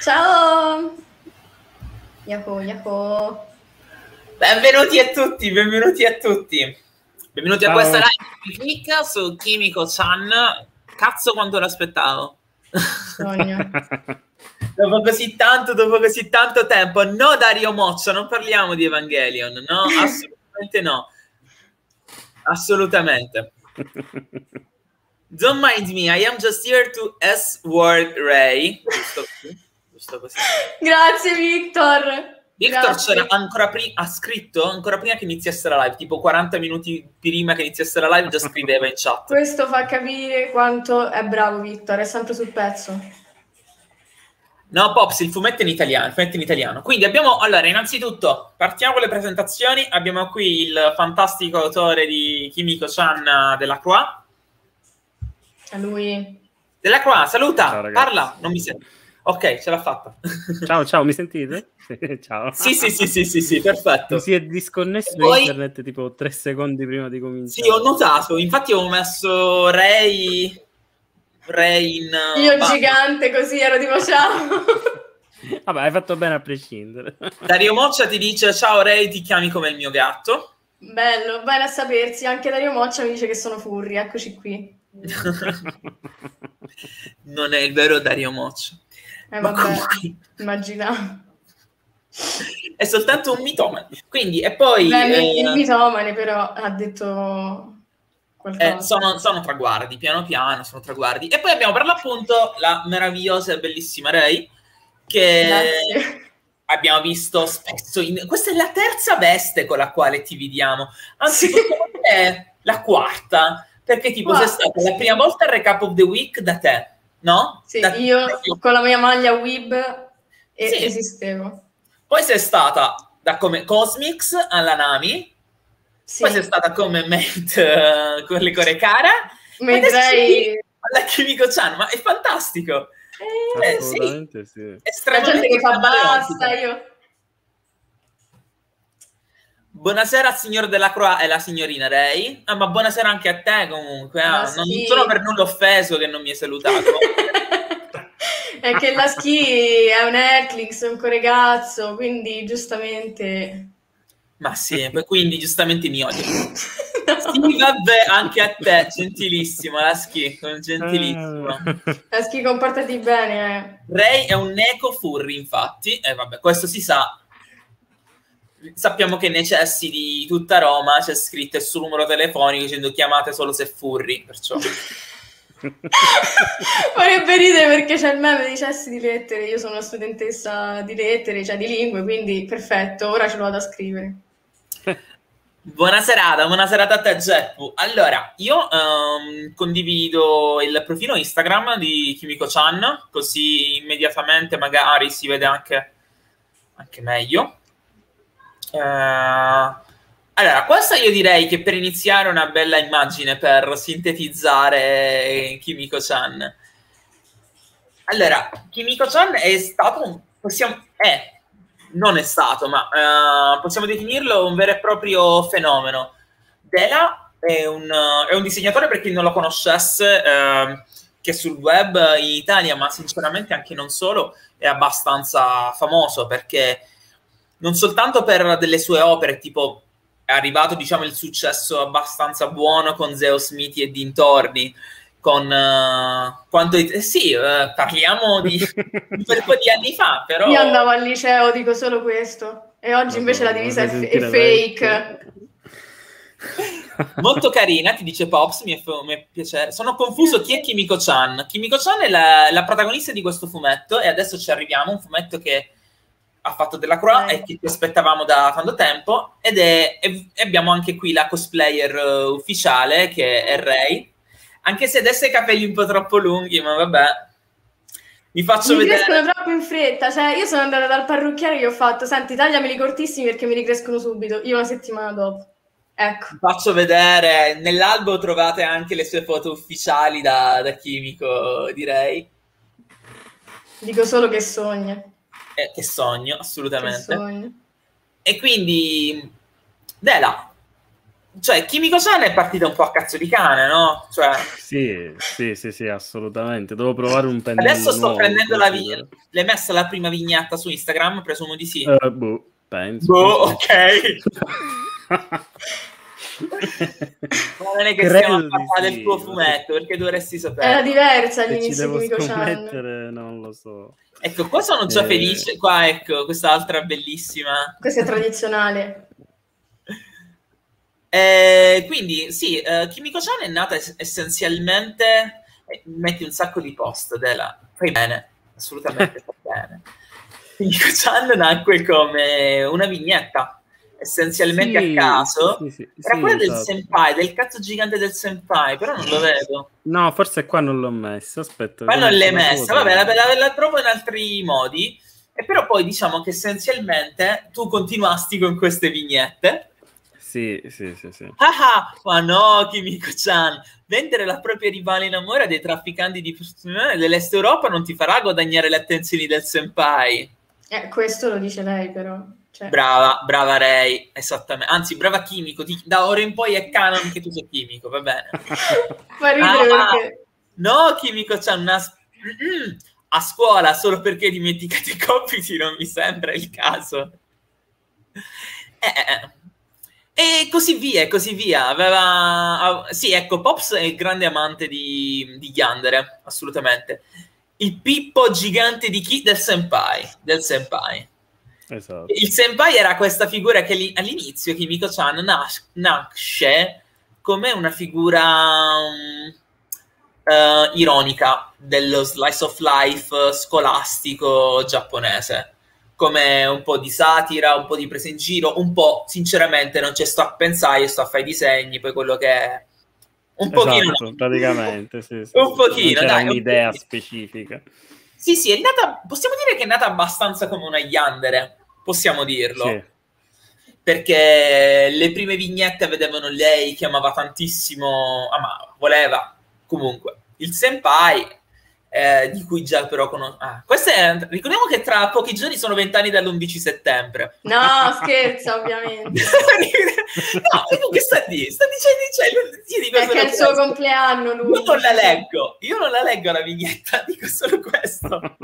Ciao! Yahoo, yahoo! Benvenuti a tutti, benvenuti a tutti. Benvenuti a questa live. Clicca su Kimiko-chan. Cazzo quanto l'aspettavo. Dopo così tanto tempo. No, Dario Moccia, non parliamo di Evangelion. No, assolutamente no. Assolutamente. Don't mind me, I am just here to S-word Rei. Giusto così. Giusto così. Grazie, Victor. Victor c'era ancora ha scritto ancora prima che iniziasse la live, tipo 40 minuti prima che iniziasse la live già scriveva in chat. Questo fa capire quanto è bravo Victor, è sempre sul pezzo. No, Pops, il fumetto è in italiano, Quindi abbiamo, allora, innanzitutto partiamo con le presentazioni. Abbiamo qui il fantastico autore di Kimiko-chan, Delacroix. A lui. Delacroix, saluta, ciao, parla, non mi sento. Ok, ce l'ha fatta. Ciao, ciao, mi sentite? Ciao. Sì, perfetto. Mi si è disconnesso poi... internet tipo 3 secondi prima di cominciare. Sì, ho notato, infatti ho messo Rei in... Io gigante così, ero tipo ciao. Vabbè, hai fatto bene a prescindere. Dario Moccia ti dice ciao Rei, ti chiami come il mio gatto. Bello, bello a sapersi. Anche Dario Moccia mi dice che sono furry, eccoci qui. Non è il vero Dario Moccia. Vabbè, comunque... immaginavo. È soltanto un mitomane. Quindi, e poi... Beh, il mitomane però ha detto qualcosa. Sono traguardi, piano piano, sono traguardi. E poi abbiamo per l'appunto la meravigliosa e bellissima Rei, che grazie. Abbiamo visto spesso in... Questa è la terza veste con la quale ti vediamo. Anzi, sì. È la quarta, perché tipo sei stata la prima volta al recap of the week da te. No? Sì, io con la mia maglia Weeb esistevo. Poi sei stata da come Cosmics alla Nami, sì. Poi sei stata come Mate con le Core Cara, Rei... alla Kimiko-chan, ma è fantastico. Assolutamente sì. La gente che fa basta, io. Buonasera, signor Delacroix e la signorina Rei. Ah, ma buonasera anche a te, comunque. Non sono per nulla offeso che non mi hai salutato. È che Lasky è un Earthlings, è un coregazzo, quindi giustamente... Ma sì, quindi giustamente mi odia. No. Sì, vabbè, anche a te, gentilissimo, Lasky, gentilissimo. Lasky, comportati bene. Rei è un eco furry, infatti. E vabbè, questo si sa. Sappiamo che nei cessi di tutta Roma c'è scritto il suo numero telefonico dicendo chiamate solo se furri, perciò vorrebbe ridere perché c'è il meme dei cessi di lettere. Io sono una studentessa di lettere, cioè di lingue, quindi perfetto, ora ce lo vado a scrivere. Buona serata a te, Geppu. Allora, io condivido il profilo Instagram di Kimiko-chan, così immediatamente magari si vede anche meglio. Allora, questa io direi che per iniziare una bella immagine per sintetizzare Kimiko-chan. Allora, Kimiko-chan è stato possiamo definirlo un vero e proprio fenomeno. Dela è un disegnatore, per chi non lo conoscesse, che sul web in Italia, ma sinceramente anche non solo, è abbastanza famoso perché non soltanto per delle sue opere, tipo è arrivato, diciamo, il successo abbastanza buono con Zeus Miti e dintorni, con parliamo di quel po' di anni fa, però... Io andavo al liceo, dico solo questo, e oggi invece la divisa è fake. Molto carina, ti dice Pops, mi è piacere. Sono confuso chi è Kimiko-chan. Kimiko-chan è la protagonista di questo fumetto, e adesso ci arriviamo, un fumetto che... ha fatto Delacroix e che ci aspettavamo da tanto tempo, ed abbiamo anche qui la cosplayer ufficiale, che è Rei, anche se adesso i capelli un po' troppo lunghi, ma vabbè, vi faccio vedere. Mi crescono troppo in fretta, cioè io sono andata dal parrucchiere e gli ho fatto senti, tagliameli cortissimi perché mi ricrescono subito, io una settimana dopo. Ecco. Vi faccio vedere, nell'albo trovate anche le sue foto ufficiali da Kimiko, direi. Dico solo che sogna. Che sogno, assolutamente. Che sogno. E quindi Dela, Cioè, Kimiko-chan è partita un po' a cazzo di cane, no? Cioè... Sì, assolutamente. Devo provare un pennello adesso sto nuovo, prendendo la vignetta. L'hai messa la prima vignetta su Instagram? Presumo di sì. Penso. Ok. Ma non è che credo stiamo a parlare del tuo fumetto, perché dovresti sapere. Era diversa all'inizio di Kimiko-chan. Non lo so. Ecco, qua sono già felice. Qua, ecco, questa altra bellissima. Questa è tradizionale. Quindi, sì, Kimiko-chan è nata essenzialmente... Metti un sacco di post, Dela. Fai bene, assolutamente fai bene. Kimiko-chan nacque come una vignetta. Essenzialmente sì, a caso era quella del senpai, del cazzo gigante del senpai, però non lo vedo. No, forse qua non l'ho messa, aspetta. Ma non l'hai messa, vabbè, la trovo in altri modi. E però poi diciamo che essenzialmente tu continuasti con queste vignette. Sì. Ah, ma no, Kimiko-chan, vendere la propria rivale in amore a dei trafficanti di persone dell'Est Europa non ti farà guadagnare le attenzioni del senpai. Questo lo dice lei, però. Cioè. Brava Rei, esattamente. Anzi, brava Kimiko. Da ora in poi è canon che tu sei Kimiko, va bene. Ma perché... No, Kimiko c'ha una... a scuola solo perché dimenticate i compiti non mi sembra il caso. E così via, Aveva... Sì, ecco, Pops è il grande amante di Yandere, assolutamente. Il pippo gigante di chi? Del senpai. Esatto. Il senpai era questa figura che all'inizio Kimiko-chan nasce come una figura ironica dello slice of life scolastico giapponese, come un po' di satira, un po' di presa in giro, un po' sinceramente non c'è sto a pensare, io sto a fare i disegni, poi quello che è un pochino, praticamente un pochino, dai, un'idea specifica. Sì, è nata, possiamo dire che è nata abbastanza come una yandere, possiamo dirlo, sì. Perché le prime vignette vedevano lei che amava tantissimo, voleva comunque il senpai, di cui già però conosco. Ricordiamo che tra pochi giorni sono 20 anni dall'11 settembre. No, scherzo, ovviamente. No, che sta dicendo? Perché è il suo compleanno, lui. Io non la leggo, la vignetta, dico solo questo.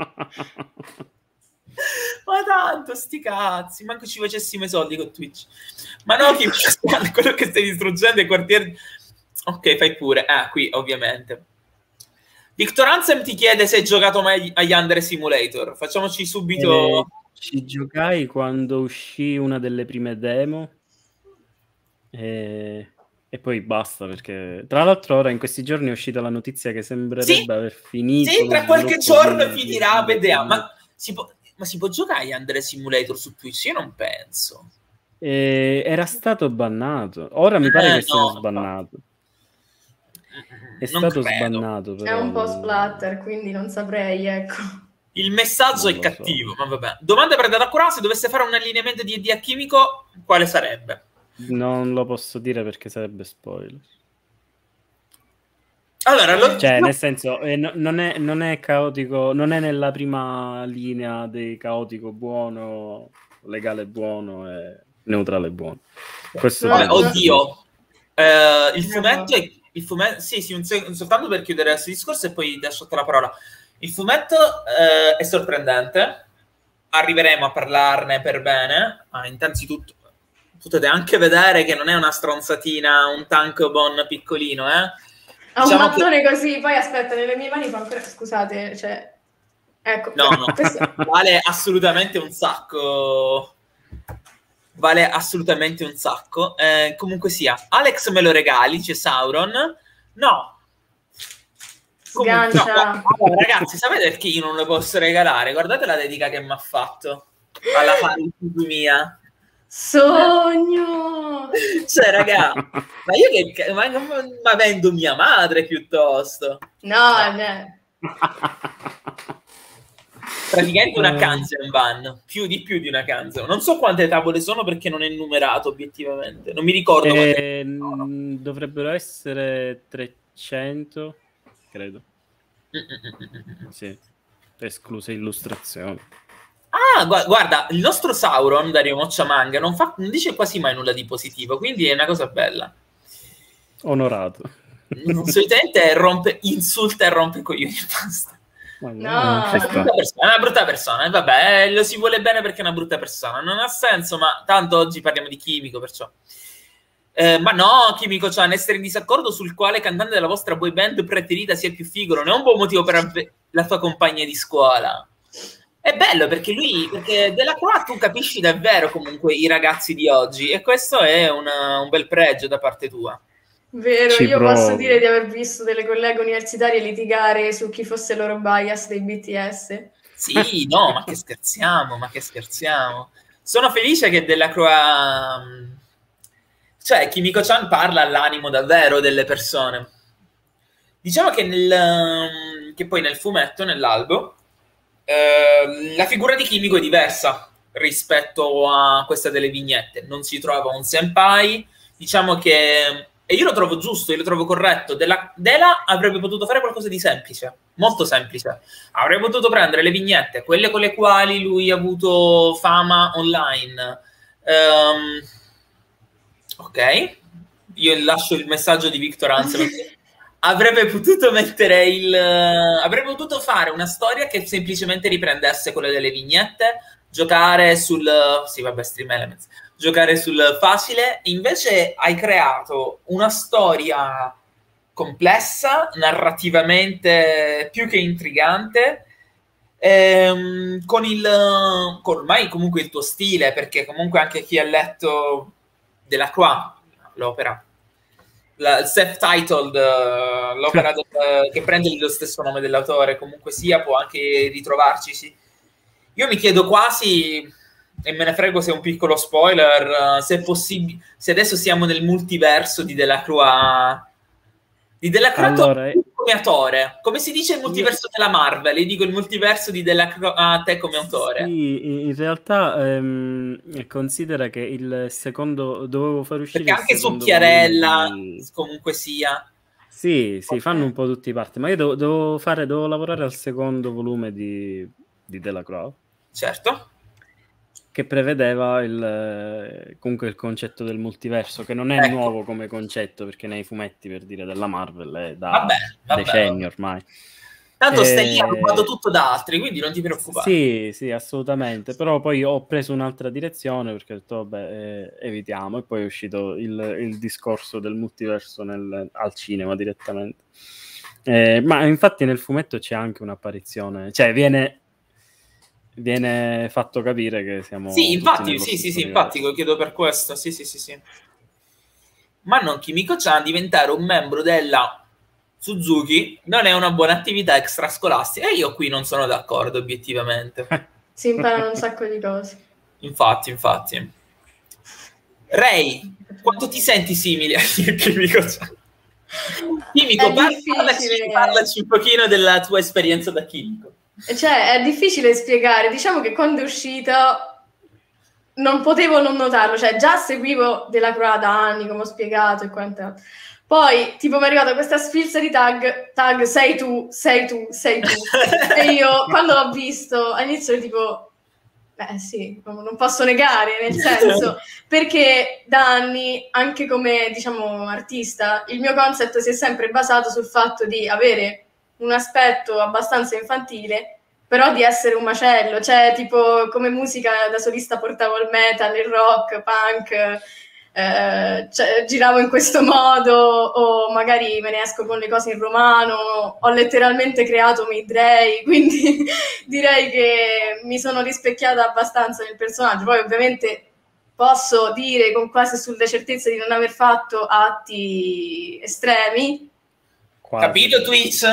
Ma tanto, sti cazzi, manco ci facessimo i soldi con Twitch. Ma no, che quello che stai distruggendo è il quartiere. Ok, fai pure. Qui, ovviamente. Victor Ansem ti chiede se hai giocato mai a Yandere Simulator. Facciamoci subito... ci giocai quando uscì una delle prime demo e poi basta, perché... Tra l'altro ora in questi giorni è uscita la notizia che sembrerebbe aver finito... Sì, tra qualche giorno finirà, vediamo. Ma si può giocare a Yandere Simulator su Twitch? Io non penso. Era stato bannato. Ora mi pare che sia sbannato. È stato sbannato, però. È un po' splatter, quindi non saprei, ecco. Il messaggio è cattivo, ma vabbè. Domanda per Delacroix: se dovesse fare un allineamento di ED a Kimiko, quale sarebbe? Non lo posso dire perché sarebbe spoiler. Allora, nel senso, non è caotico, non è nella prima linea dei caotico buono, legale buono e neutrale buono. Questo oddio. Il fumetto è... soltanto per chiudere questo discorso e poi lascio la parola. Il fumetto è sorprendente, arriveremo a parlarne per bene. Innanzitutto potete anche vedere che non è una stronzatina, un tankobon piccolino, diciamo un mattone che... così. Poi aspetta, nelle mie mani fa ancora... scusate, cioè... ecco, no, questo... vale assolutamente un sacco. Comunque sia, Alex me lo regali, c'è Sauron. No. Comunque, ragazzi, sapete perché io non lo posso regalare? Guardate la dedica che mi ha fatto alla fine mia. Sogno! Cioè, raga, ma io che... ma vendo mia madre piuttosto. No. Praticamente una canzone van, più di una canzone. Non so quante tavole sono perché non è numerato obiettivamente. Non mi ricordo quante. Dovrebbero essere 300, credo. Sì, escluse illustrazioni. Guarda, il nostro Sauron, Dario Moccia Manga, non dice quasi mai nulla di positivo, quindi è una cosa bella. Onorato. Solitamente rompe, insulta e rompe coglioni e basta. No, è una brutta persona, vabbè, lo si vuole bene perché è una brutta persona, non ha senso, ma tanto oggi parliamo di Kimiko, perciò ma no, Kimiko-chan, essere in disaccordo sul quale cantante della vostra boy band preferita sia più figo non è un buon motivo per la tua compagna di scuola. È bello perché lui, perché Delacroix tu capisci davvero comunque i ragazzi di oggi, e questo è un bel pregio da parte tua. Vero, Posso dire di aver visto delle colleghe universitarie litigare su chi fosse il loro bias dei BTS. Sì, no, ma che scherziamo, ma che scherziamo. Sono felice che Delacroix... Cioè, Kimiko-chan parla all'animo davvero delle persone. Diciamo che, che poi nel fumetto, nell'albo, la figura di Kimiko è diversa rispetto a questa delle vignette. Non si trova un senpai, diciamo che... E io lo trovo giusto, io lo trovo corretto. Della avrebbe potuto fare qualcosa di semplice, molto semplice. Avrebbe potuto prendere le vignette, quelle con le quali lui ha avuto fama online. Ok, io lascio il messaggio di Victor Anselmo. Avrebbe potuto mettere il... avrebbe potuto fare una storia che semplicemente riprendesse quella delle vignette, giocare sul... Sì, vabbè, Stream Elements. Giocare sul facile, invece hai creato una storia complessa, narrativamente più che intrigante, con ormai comunque il tuo stile, perché comunque anche chi ha letto Delacroix, l'opera, il self-titled, l'opera che prende lo stesso nome dell'autore, comunque sia, può anche ritrovarci. Io mi chiedo quasi... e me ne frego se è un piccolo spoiler, se è possibile, se adesso siamo nel multiverso di Delacroix, allora, come autore, come si dice il multiverso della Marvel, io dico il multiverso di Delacroix a te come autore. Sì, in realtà considera che il secondo dovevo far uscire, perché anche su Chiarella comunque sia sì, fanno un po' tutti parte, ma io dovevo lavorare al secondo volume di Delacroix, certo, che prevedeva comunque il concetto del multiverso, che non è nuovo come concetto, perché nei fumetti, per dire, della Marvel è da decenni ormai. Tanto stai lì, ha rubato tutto da altri, quindi non ti preoccupare. Sì, assolutamente, però poi ho preso un'altra direzione, perché ho detto, vabbè, evitiamo, e poi è uscito il discorso del multiverso al cinema direttamente. Ma infatti nel fumetto c'è anche un'apparizione, cioè viene fatto capire che siamo... Sì, infatti, infatti, lo chiedo per questo, sì. Ma non Kimiko-chan, diventare un membro della Suzuki non è una buona attività extrascolastica, e io qui non sono d'accordo, obiettivamente. Si imparano un sacco di cose. Infatti. Rei, quanto ti senti simile a Kimiko-chan? Kimiko, parlaci un pochino della tua esperienza da Kimiko. Cioè, è difficile spiegare, diciamo che quando è uscita non potevo non notarlo, cioè già seguivo Delacroix da anni, come ho spiegato e quant'altro. Poi, tipo, mi è arrivata questa sfilza di tag, sei tu, e io, quando l'ho visto, all'inizio tipo, beh sì, non posso negare, nel senso, perché da anni, anche come, diciamo, artista, il mio concept si è sempre basato sul fatto di avere un aspetto abbastanza infantile, però di essere un macello, cioè tipo come musica da solista portavo il metal, il rock, punk, giravo in questo modo, o magari me ne esco con le cose in romano, ho letteralmente creato Midori, quindi direi che mi sono rispecchiata abbastanza nel personaggio. Poi ovviamente posso dire con quasi sulle certezze di non aver fatto atti estremi. Quasi. Capito, Twitch?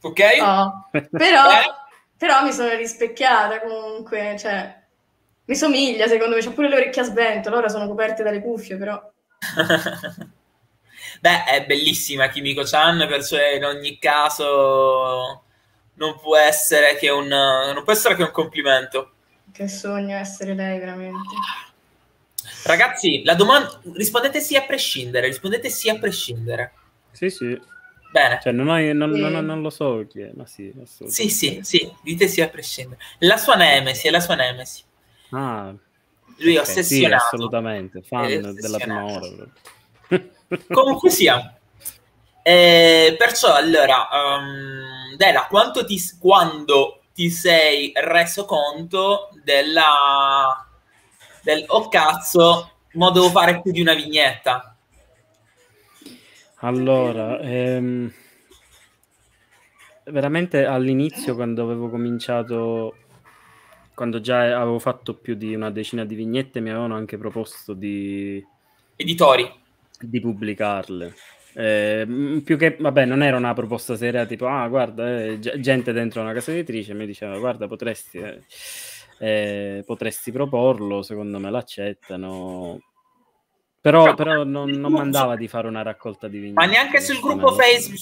Ok? Oh, però mi sono rispecchiata comunque, cioè mi somiglia, secondo me, c'ho pure le orecchie a sventola, ora sono coperte dalle cuffie, però. Beh, è bellissima Kimiko-chan, perciò in ogni caso non può essere che un complimento. Che sogno essere lei, veramente. Ragazzi, la domanda, rispondete sì a prescindere. Sì. Bene. Cioè, non lo so chi è, ma sì, assolutamente. Sì, dite sì a prescindere. La sua nemesi. Ah, lui è ossessionato. Sì, assolutamente, fan della prima ora. Comunque sia, Perciò allora, Dela, quando ti sei reso conto del oh cazzo, mo devo fare più di una vignetta? Allora, veramente all'inizio, quando avevo cominciato, quando già avevo fatto più di una decina di vignette, mi avevano anche proposto di... editori? Di pubblicarle. Più che, vabbè, non era una proposta seria tipo, ah, guarda, gente dentro una casa editrice mi diceva, guarda, potresti proporlo, secondo me l'accettano. Però non mandava di fare una raccolta di vignette. Ma neanche sul gruppo Facebook,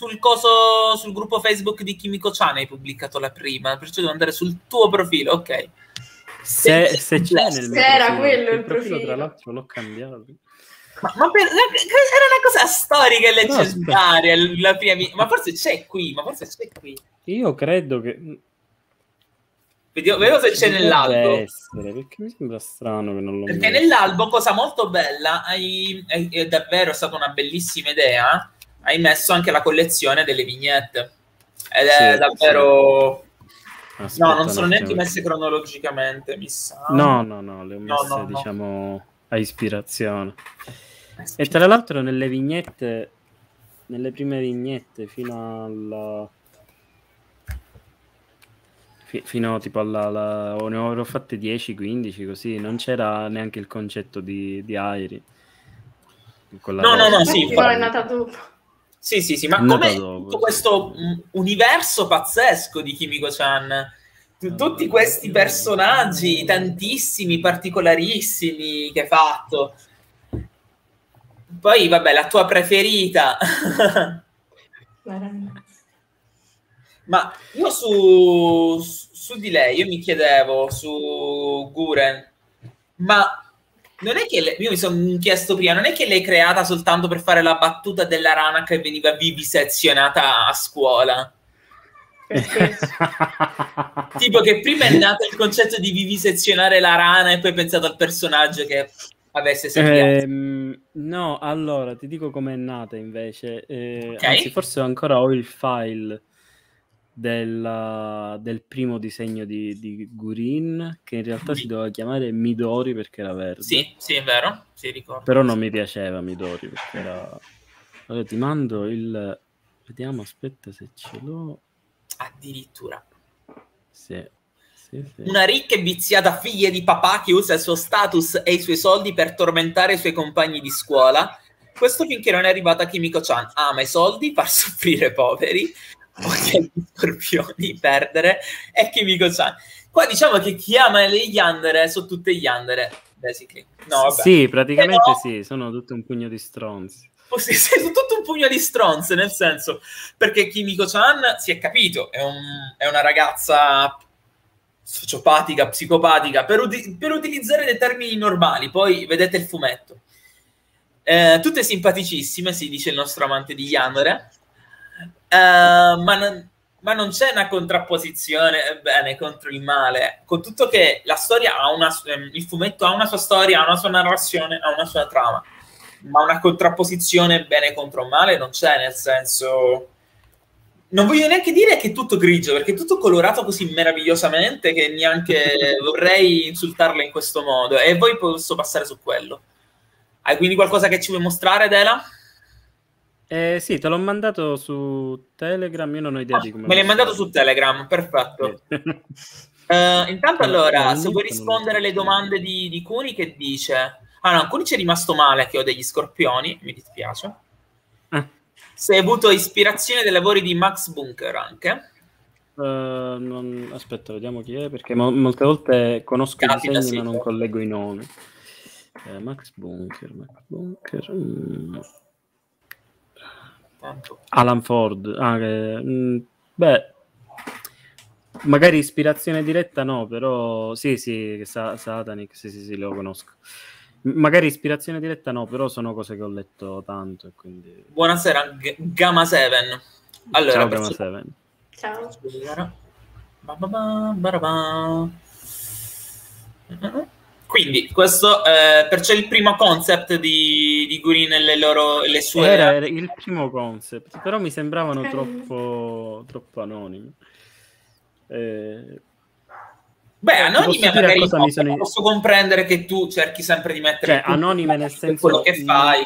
sul gruppo Facebook di Kimiko-chan hai pubblicato la prima, perciò devo andare sul tuo profilo, ok. Se c'è nel mio era quello il profilo, tra l'altro l'ho cambiato. Era una cosa storica e leggendaria, la prima, ma forse c'è qui. Io credo che... Vediamo se c'è nell'albo. Perché mi sembra strano che non lo... Perché nell'albo, cosa molto bella, è davvero stata una bellissima idea, hai messo anche la collezione delle vignette. Ed sì, è davvero... Sì. Aspetta, no, non sono neanche messe cronologicamente, mi sa. No, le ho messe, diciamo, a ispirazione. E tra l'altro nelle vignette, nelle prime vignette fino alla... fino tipo alla... ne avrò fatte 10-15 così, non c'era neanche il concetto di Airi. No, sì, è nata dopo. Sì, ma come tutto questo universo pazzesco di Kimiko-chan, tutti questi personaggi, tantissimi, particolarissimi che hai fatto. Poi, vabbè, la tua preferita. Ma io su di lei, io mi chiedevo, su Guren, ma non è che io mi sono chiesto prima, non è che l'hai creata soltanto per fare la battuta della rana che veniva vivisezionata a scuola? Tipo che prima è nato il concetto di vivisezionare la rana e poi pensato al personaggio che avesse servito. No, allora, ti dico com'è nata invece. Okay. Anzi, forse ancora ho il file del primo disegno di Guren, che in realtà si doveva chiamare Midori perché era verde. Sì, è vero, si ricorda. Però non mi piaceva Midori perché era... Allora ti mando il... Vediamo, aspetta se ce l'ho. Addirittura. Sì. Una ricca e viziata figlia di papà che usa il suo status e i suoi soldi per tormentare i suoi compagni di scuola. Questo finché non è arrivata Kimiko-chan. Ama i soldi, far soffrire poveri, ok, gli scorpioni, perdere, e Kimiko-chan. Qua diciamo che chi ama le yandere sono tutte yandere, basically. No, vabbè. Sì, praticamente no, sì, sono tutto un pugno di stronzi. Sono tutto un pugno di stronze, nel senso, perché Kimiko-chan, si è capito, è una ragazza sociopatica, psicopatica, per utilizzare dei termini normali, poi vedete il fumetto. Tutte simpaticissime, si dice il nostro amante di Yandere. Ma non c'è una contrapposizione bene contro il male, con tutto che la storia ha il fumetto ha una sua storia, ha una sua narrazione, ha una sua trama, ma una contrapposizione bene contro male non c'è, nel senso, non voglio neanche dire che è tutto grigio, perché è tutto colorato così meravigliosamente che neanche vorrei insultarla in questo modo, e poi posso passare su quello. Hai quindi qualcosa che ci vuoi mostrare, Dela? Sì, te l'ho mandato su Telegram, io non ho idea di come... Me l'hai mandato su Telegram, perfetto. Intanto allora, se vuoi rispondere alle domande di Cuni, che dice... Ah no, Cuni c'è rimasto male che ho degli scorpioni, mi dispiace. Se hai avuto ispirazione dai lavori di Max Bunker anche. Aspetta, vediamo chi è, perché molte volte conosco i disegni ma non collego i nomi. Max Bunker... Alan Ford, beh, magari ispirazione diretta no, però sì, Satanic, sì, lo conosco. Magari ispirazione diretta no, però sono cose che ho letto tanto, quindi... Buonasera, Gamma7. Allora, ciao, Gamma7. Ciao. Quindi questo perciò il primo concept di Guren e le sue... Era il primo concept, però mi sembravano troppo anonimi. Beh, anonime magari no, sono... posso comprendere che tu cerchi sempre di mettere... Cioè, anonime nel senso... quello che fai.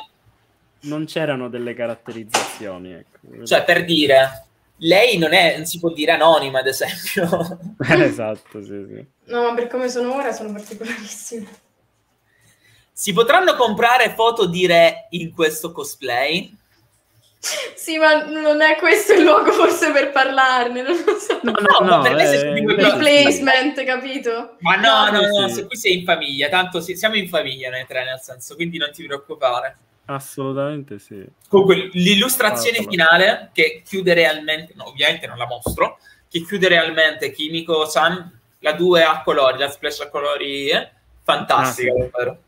Non c'erano delle caratterizzazioni, ecco. Cioè, per dire... Lei non si può dire anonima, ad esempio. Esatto, sì, sì. No, ma per come sono ora sono particolarissime. Si potranno comprare foto di Re in questo cosplay? Sì, ma non è questo il luogo forse per parlarne, non lo so. No, per me il placement, capito? Ma no, sì. Se qui sei in famiglia, tanto siamo in famiglia noi tre, nel senso, quindi non ti preoccupare. Assolutamente sì. Comunque l'illustrazione finale che chiude realmente, no, ovviamente non la mostro, che chiude realmente Kimiko-chan, la 2 a colori, la splash a colori è fantastica, davvero.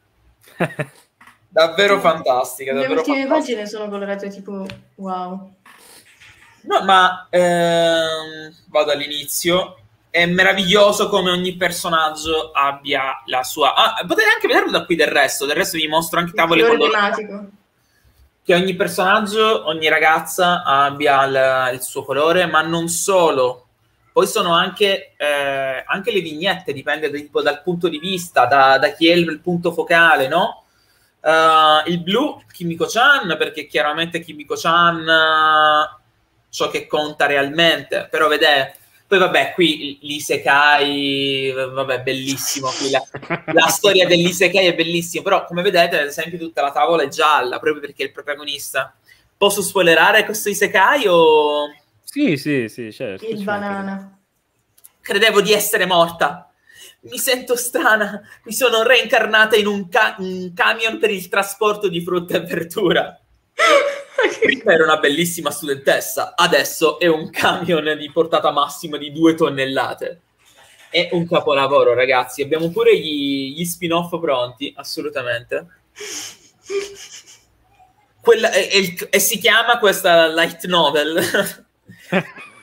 Davvero fantastica. Le ultime pagine sono colorate tipo wow. No, ma vado all'inizio. È meraviglioso come ogni personaggio abbia la sua... Ah, potete anche vederlo da qui del resto vi mostro anche tavole colorate. Che ogni personaggio, ogni ragazza abbia il suo colore, ma non solo. Poi sono anche le vignette, dipende tipo, dal punto di vista, da chi è il punto focale, no? Il blu, Kimiko-chan, perché chiaramente Kimiko-chan ciò che conta realmente, però vedete... Poi vabbè, qui l'Isekai, vabbè, bellissimo, qui la storia dell'Isekai è bellissima, però come vedete, ad esempio, tutta la tavola è gialla, proprio perché è il protagonista. Posso spoilerare questo Isekai o...? Sì, certo. Il banana. Credevo di essere morta. Mi sento strana. Mi sono reincarnata in un camion per il trasporto di frutta e verdura. Prima era una bellissima studentessa, adesso è un camion di portata massima di 2 tonnellate. È un capolavoro, ragazzi. Abbiamo pure gli spin-off pronti, assolutamente. E si chiama questa light novel.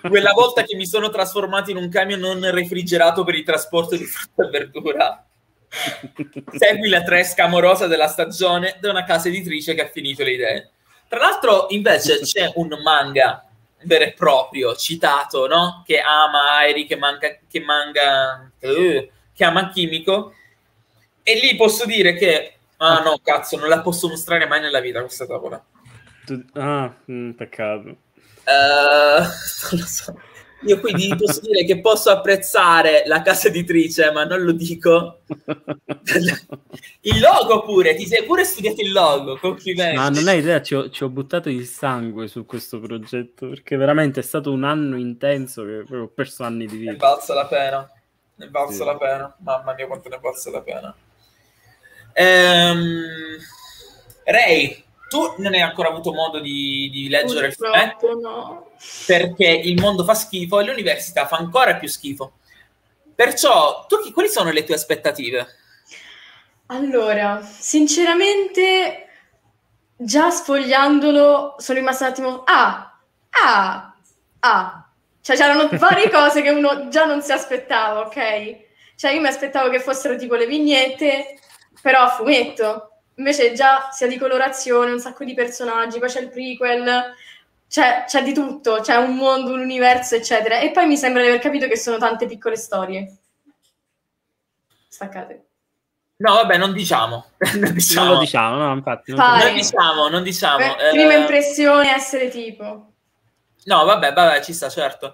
Quella volta che mi sono trasformato in un camion non refrigerato per il trasporto di frutta e verdura. Segui la tresca amorosa della stagione da una casa editrice che ha finito le idee. Tra l'altro, invece, c'è un manga vero e proprio, citato, no? Che ama Airi, che ama Kimiko. E lì posso dire che... Ah, no, cazzo, non la posso mostrare mai nella vita, questa tavola. Peccato. Non lo so. Io quindi posso dire che posso apprezzare la casa editrice, ma non lo dico. Il logo pure, ti sei pure studiato il logo, complimenti. Ma non hai idea, ci ho buttato il sangue su questo progetto, perché veramente è stato un anno intenso che ho perso anni di vita. Ne valsa la pena, la pena, mamma mia quanto ne valsa la pena. Rei, tu non hai ancora avuto modo di leggere il fumetto, no. Perché il mondo fa schifo e l'università fa ancora più schifo. Perciò, quali sono le tue aspettative? Allora, sinceramente, già sfogliandolo sono rimasta un attimo... Cioè, c'erano varie cose che uno già non si aspettava, ok? Cioè, io mi aspettavo che fossero tipo le vignette, però a fumetto. Invece già sia di colorazione, un sacco di personaggi, poi c'è il prequel, c'è di tutto, c'è un mondo, un universo, eccetera. E poi mi sembra di aver capito che sono tante piccole storie. Staccate. No, vabbè, non diciamo. Non lo diciamo, no, infatti. Non diciamo. Beh, prima impressione, essere tipo. No, vabbè, ci sta, certo.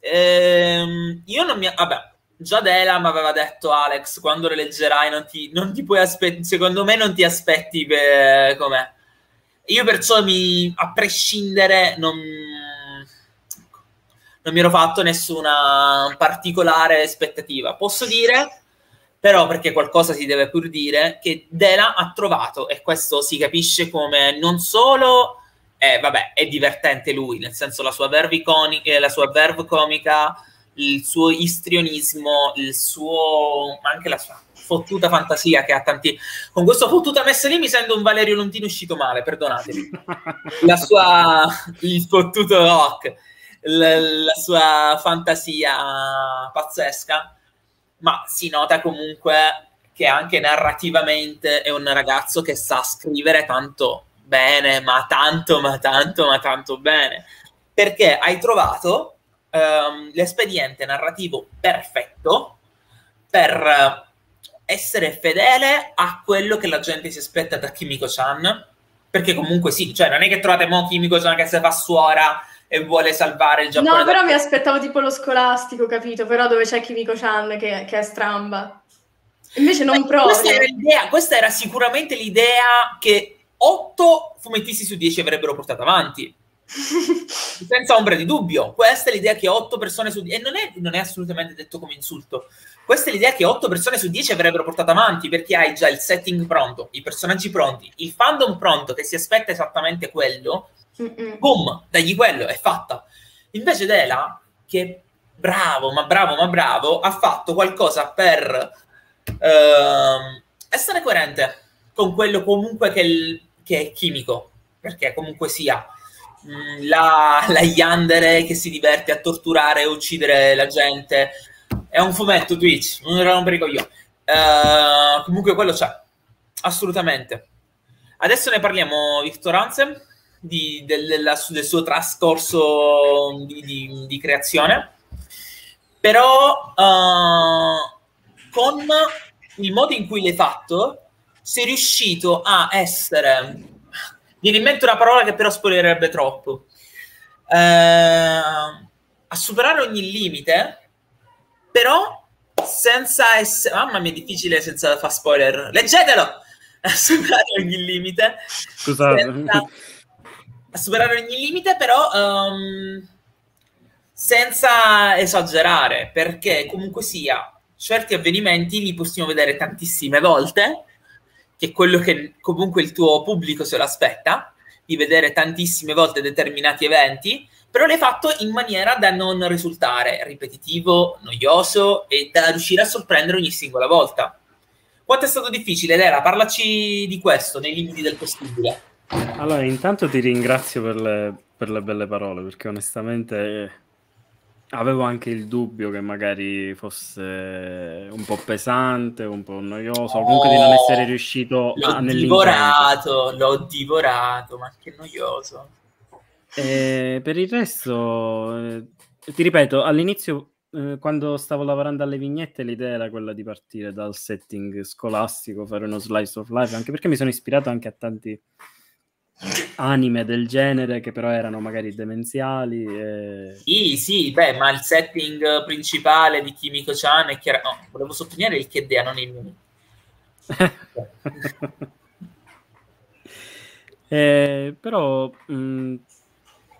Io non mi... Vabbè. Già Dela mi aveva detto, Alex, quando le leggerai non ti puoi aspettare, secondo me non ti aspetti com'è. Io perciò a prescindere non mi ero fatto nessuna particolare aspettativa. Posso dire, però, perché qualcosa si deve pur dire, che Dela ha trovato, e questo si capisce come non solo, è divertente lui, nel senso la sua verve comica, il suo istrionismo, anche la sua fottuta fantasia che ha tanti... Con questa fottuta messa lì mi sento un Valerio Lontini uscito male, perdonatemi. Il fottuto rock, la sua fantasia pazzesca, ma si nota comunque che anche narrativamente è un ragazzo che sa scrivere tanto bene, ma tanto bene, perché hai trovato l'espediente narrativo perfetto per essere fedele a quello che la gente si aspetta da Kimiko-chan, perché comunque sì, cioè non è che trovate mo Kimiko-chan che si fa suora e vuole salvare il Giappone. No, però mi aspettavo tipo lo scolastico, capito? Però dove c'è Kimiko-chan che è stramba. Invece non proprio. Questa era sicuramente l'idea che 8 fumettisti su 10 avrebbero portato avanti. Senza ombra di dubbio. Questa è l'idea che 8 persone su 10... E non è assolutamente detto come insulto. Questa è l'idea che 8 persone su 10 avrebbero portato avanti, perché hai già il setting pronto, i personaggi pronti, il fandom pronto, che si aspetta esattamente quello. Boom, dagli quello, è fatta. Invece Dela, che bravo, ha fatto qualcosa per... essere coerente con quello comunque che è chimico, perché comunque sia la yandere che si diverte a torturare e uccidere la gente è un fumetto Twitch, non era un pericoglio. Comunque quello c'è assolutamente. Adesso ne parliamo, Victor Hansen, del suo trascorso di creazione, però con il modo in cui l'hai fatto, sei riuscito a essere... Viene in mente una parola che però spoilererebbe troppo. A superare ogni limite, però senza essere... Mamma mia, è difficile senza far spoiler. Leggetelo! A superare ogni limite. Scusate. A superare ogni limite, però... senza esagerare, perché comunque sia... certi avvenimenti li possiamo vedere tantissime volte, che è quello che comunque il tuo pubblico se lo aspetta, di vedere tantissime volte determinati eventi, però l'hai fatto in maniera da non risultare ripetitivo, noioso e da riuscire a sorprendere ogni singola volta. Quanto è stato difficile, Dela? Parlaci di questo, nei limiti del possibile. Allora, intanto ti ringrazio per le belle parole, perché onestamente... avevo anche il dubbio che magari fosse un po' pesante, un po' noioso, comunque di non essere riuscito a... L'ho divorato, ma che noioso. Per il resto, ti ripeto, all'inizio, quando stavo lavorando alle vignette, l'idea era quella di partire dal setting scolastico, fare uno slice of life, anche perché mi sono ispirato anche a tanti anime del genere che però erano magari demenziali e... sì, beh, ma il setting principale di Kimiko-chan è chiaro. No, volevo sottolineare il che dea, non il mio. Però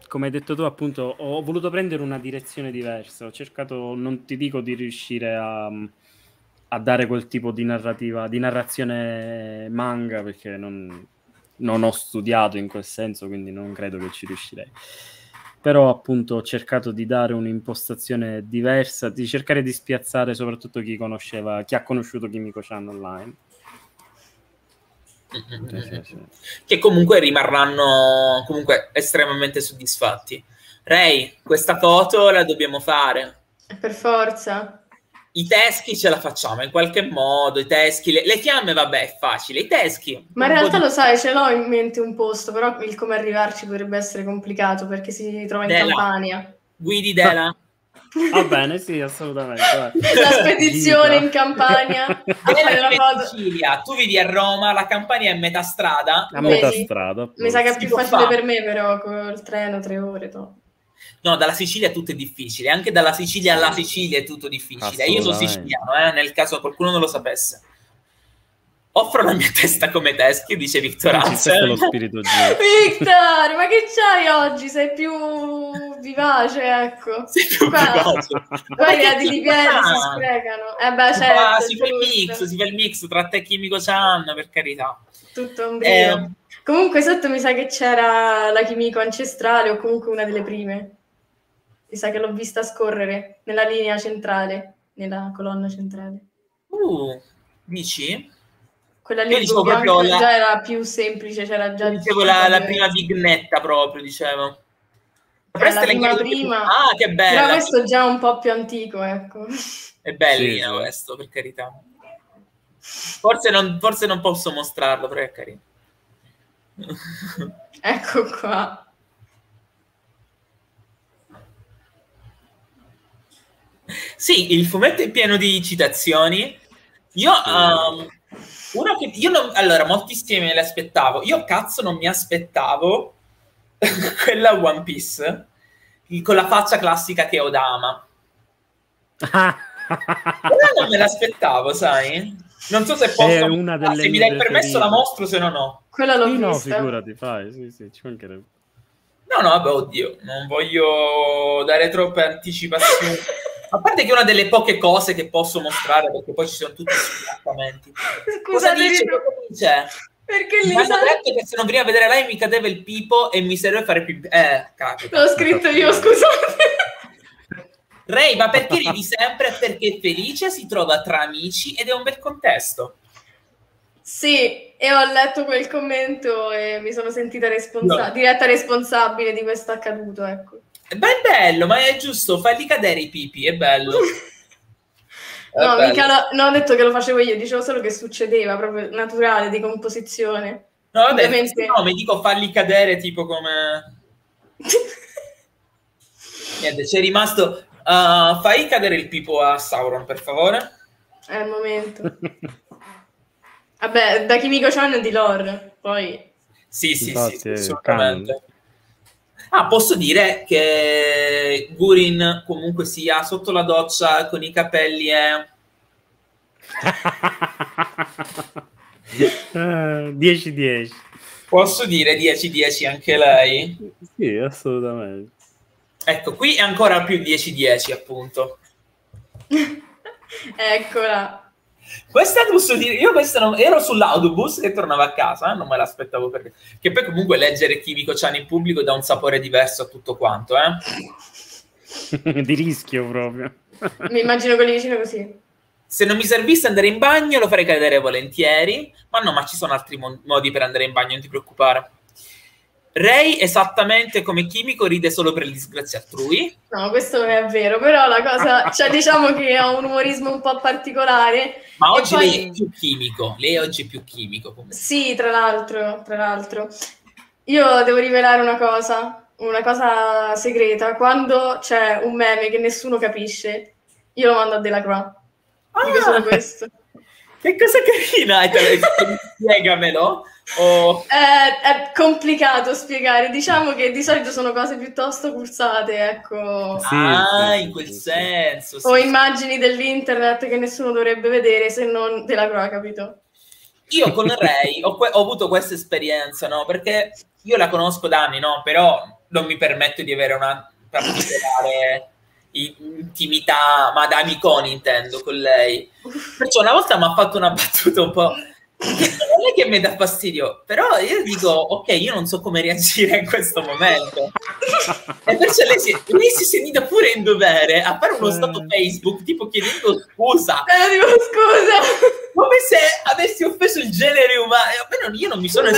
come hai detto tu, appunto, ho voluto prendere una direzione diversa, ho cercato, non ti dico di riuscire a dare quel tipo di narrativa, di narrazione manga, perché non ho studiato in quel senso, quindi non credo che ci riuscirei, però appunto ho cercato di dare un'impostazione diversa, di cercare di spiazzare soprattutto chi ha conosciuto Kimiko-chan online, che comunque rimarranno comunque estremamente soddisfatti. Rei, questa foto la dobbiamo fare per forza. I teschi ce la facciamo in qualche modo, i teschi, le fiamme vabbè è facile, i teschi... Ma in realtà lo sai, ce l'ho in mente un posto, però il come arrivarci potrebbe essere complicato perché si trova in Campania. Guidi Dela? Va bene, sì, assolutamente. La spedizione in Campania. Tu vivi a Roma, la Campania è metà strada. A metà strada. Mi sa che è più facile per me però, col treno 3 ore dopo. No, dalla Sicilia tutto è difficile, anche dalla Sicilia alla Sicilia è tutto difficile. Io sono siciliano, nel caso qualcuno non lo sapesse. Offro la mia testa come teschio, dice Victor Hansen. Victor, ma che c'hai oggi? Sei più vivace, ecco. Sei più vivace. Poi le di Livieri si sprecano. Beh, certo, si fa il mix tra te e Kimiko-chan, per carità. Tutto un brio. Comunque sotto mi sa che c'era la Kimiko ancestrale, o comunque una delle prime. Mi sa che l'ho vista scorrere nella linea centrale, nella colonna centrale. Dici? Quella lì già era più semplice, c'era già... Dicevo la prima vignetta proprio, dicevo. La prima. Ah, che bella! Però questo è già un po' più antico, ecco. È bellina questo, per carità. Forse non posso mostrarlo, però è carino. Ecco qua. Sì, il fumetto è pieno di citazioni. Io... uno che io non, allora, moltissime me le aspettavo. Io cazzo non mi aspettavo quella One Piece con la faccia classica che Odama. Però non me l'aspettavo, sai? Non so se posso, se mi dai il permesso la mostro, se no no. Quella l'ho vista. No, figurati, fai, sì, sì, ci mancherebbe. No, no, vabbè, oddio, non voglio dare troppe anticipazioni. A parte che è una delle poche cose che posso mostrare, perché poi ci sono tutti i suggerimenti. Cosa dice? Perché lì mi hanno detto che se non veniva a vedere lei mi cadeva il pipo e mi serve fare più... capita. L'ho scritto io, scusate. Rei, ma perché ridi sempre? Perché è felice, si trova tra amici ed è un bel contesto. Sì, e ho letto quel commento e mi sono sentita diretta responsabile di questo accaduto, ecco. Beh, è bello, ma è giusto, farli cadere i pipi, è bello. No, bello. Non ho detto che lo facevo io, dicevo solo che succedeva, proprio naturale, di composizione. No, vabbè, ovviamente... no, mi dico farli cadere tipo come... Niente, c'è rimasto... fai cadere il pipo a Sauron, per favore. È il momento. Vabbè, da Kimiko-chan di lore, poi... Sì, sì, infatti, sì, assolutamente. Ah, posso dire che Guren comunque sia sotto la doccia con i capelli è... 10-10. Posso dire 10-10 anche lei? Sì, assolutamente. Ecco, qui è ancora più 10-10, appunto. Eccola. Questa posso dire, io questa non, ero sull'autobus che tornavo a casa, non me l'aspettavo, perché che poi comunque leggere Kimiko-chan in pubblico dà un sapore diverso a tutto quanto, eh? Di rischio proprio. Mi immagino quelli vicino così. Se non mi servisse andare in bagno lo farei cadere volentieri, ma no, ma ci sono altri modi per andare in bagno, non ti preoccupare. Rei, esattamente come Kimiko, ride solo per le disgrazie altrui. No, questo non è vero, però la cosa... cioè, diciamo che ha un umorismo un po' particolare. Ma oggi poi... lei è più Kimiko. Lei oggi è più Kimiko. Comunque. Sì, tra l'altro, Io devo rivelare una cosa segreta. Quando c'è un meme che nessuno capisce, io lo mando a Delacroix. Ah, dico solo questo. Che cosa carina! Spiegamelo. Oh. È complicato spiegare, diciamo che di solito sono cose piuttosto cursate, ecco. Sì, ah, sì, in quel senso. Sì. O immagini dell'internet che nessuno dovrebbe vedere se non Delacroix, capito? Io con Rei ho avuto questa esperienza, no? Perché io la conosco da anni, no? Però non mi permetto di avere una particolare intimità, ma da amiconi intendo, con lei. Perciò una volta mi ha fatto una battuta un po'... non è che mi dà fastidio, però io dico, ok, io non so come reagire in questo momento. E perciò lei si è sentita pure in dovere a fare uno stato Facebook tipo chiedendo scusa. Scusa, come se avessi offeso il genere umano. Almeno io non mi sono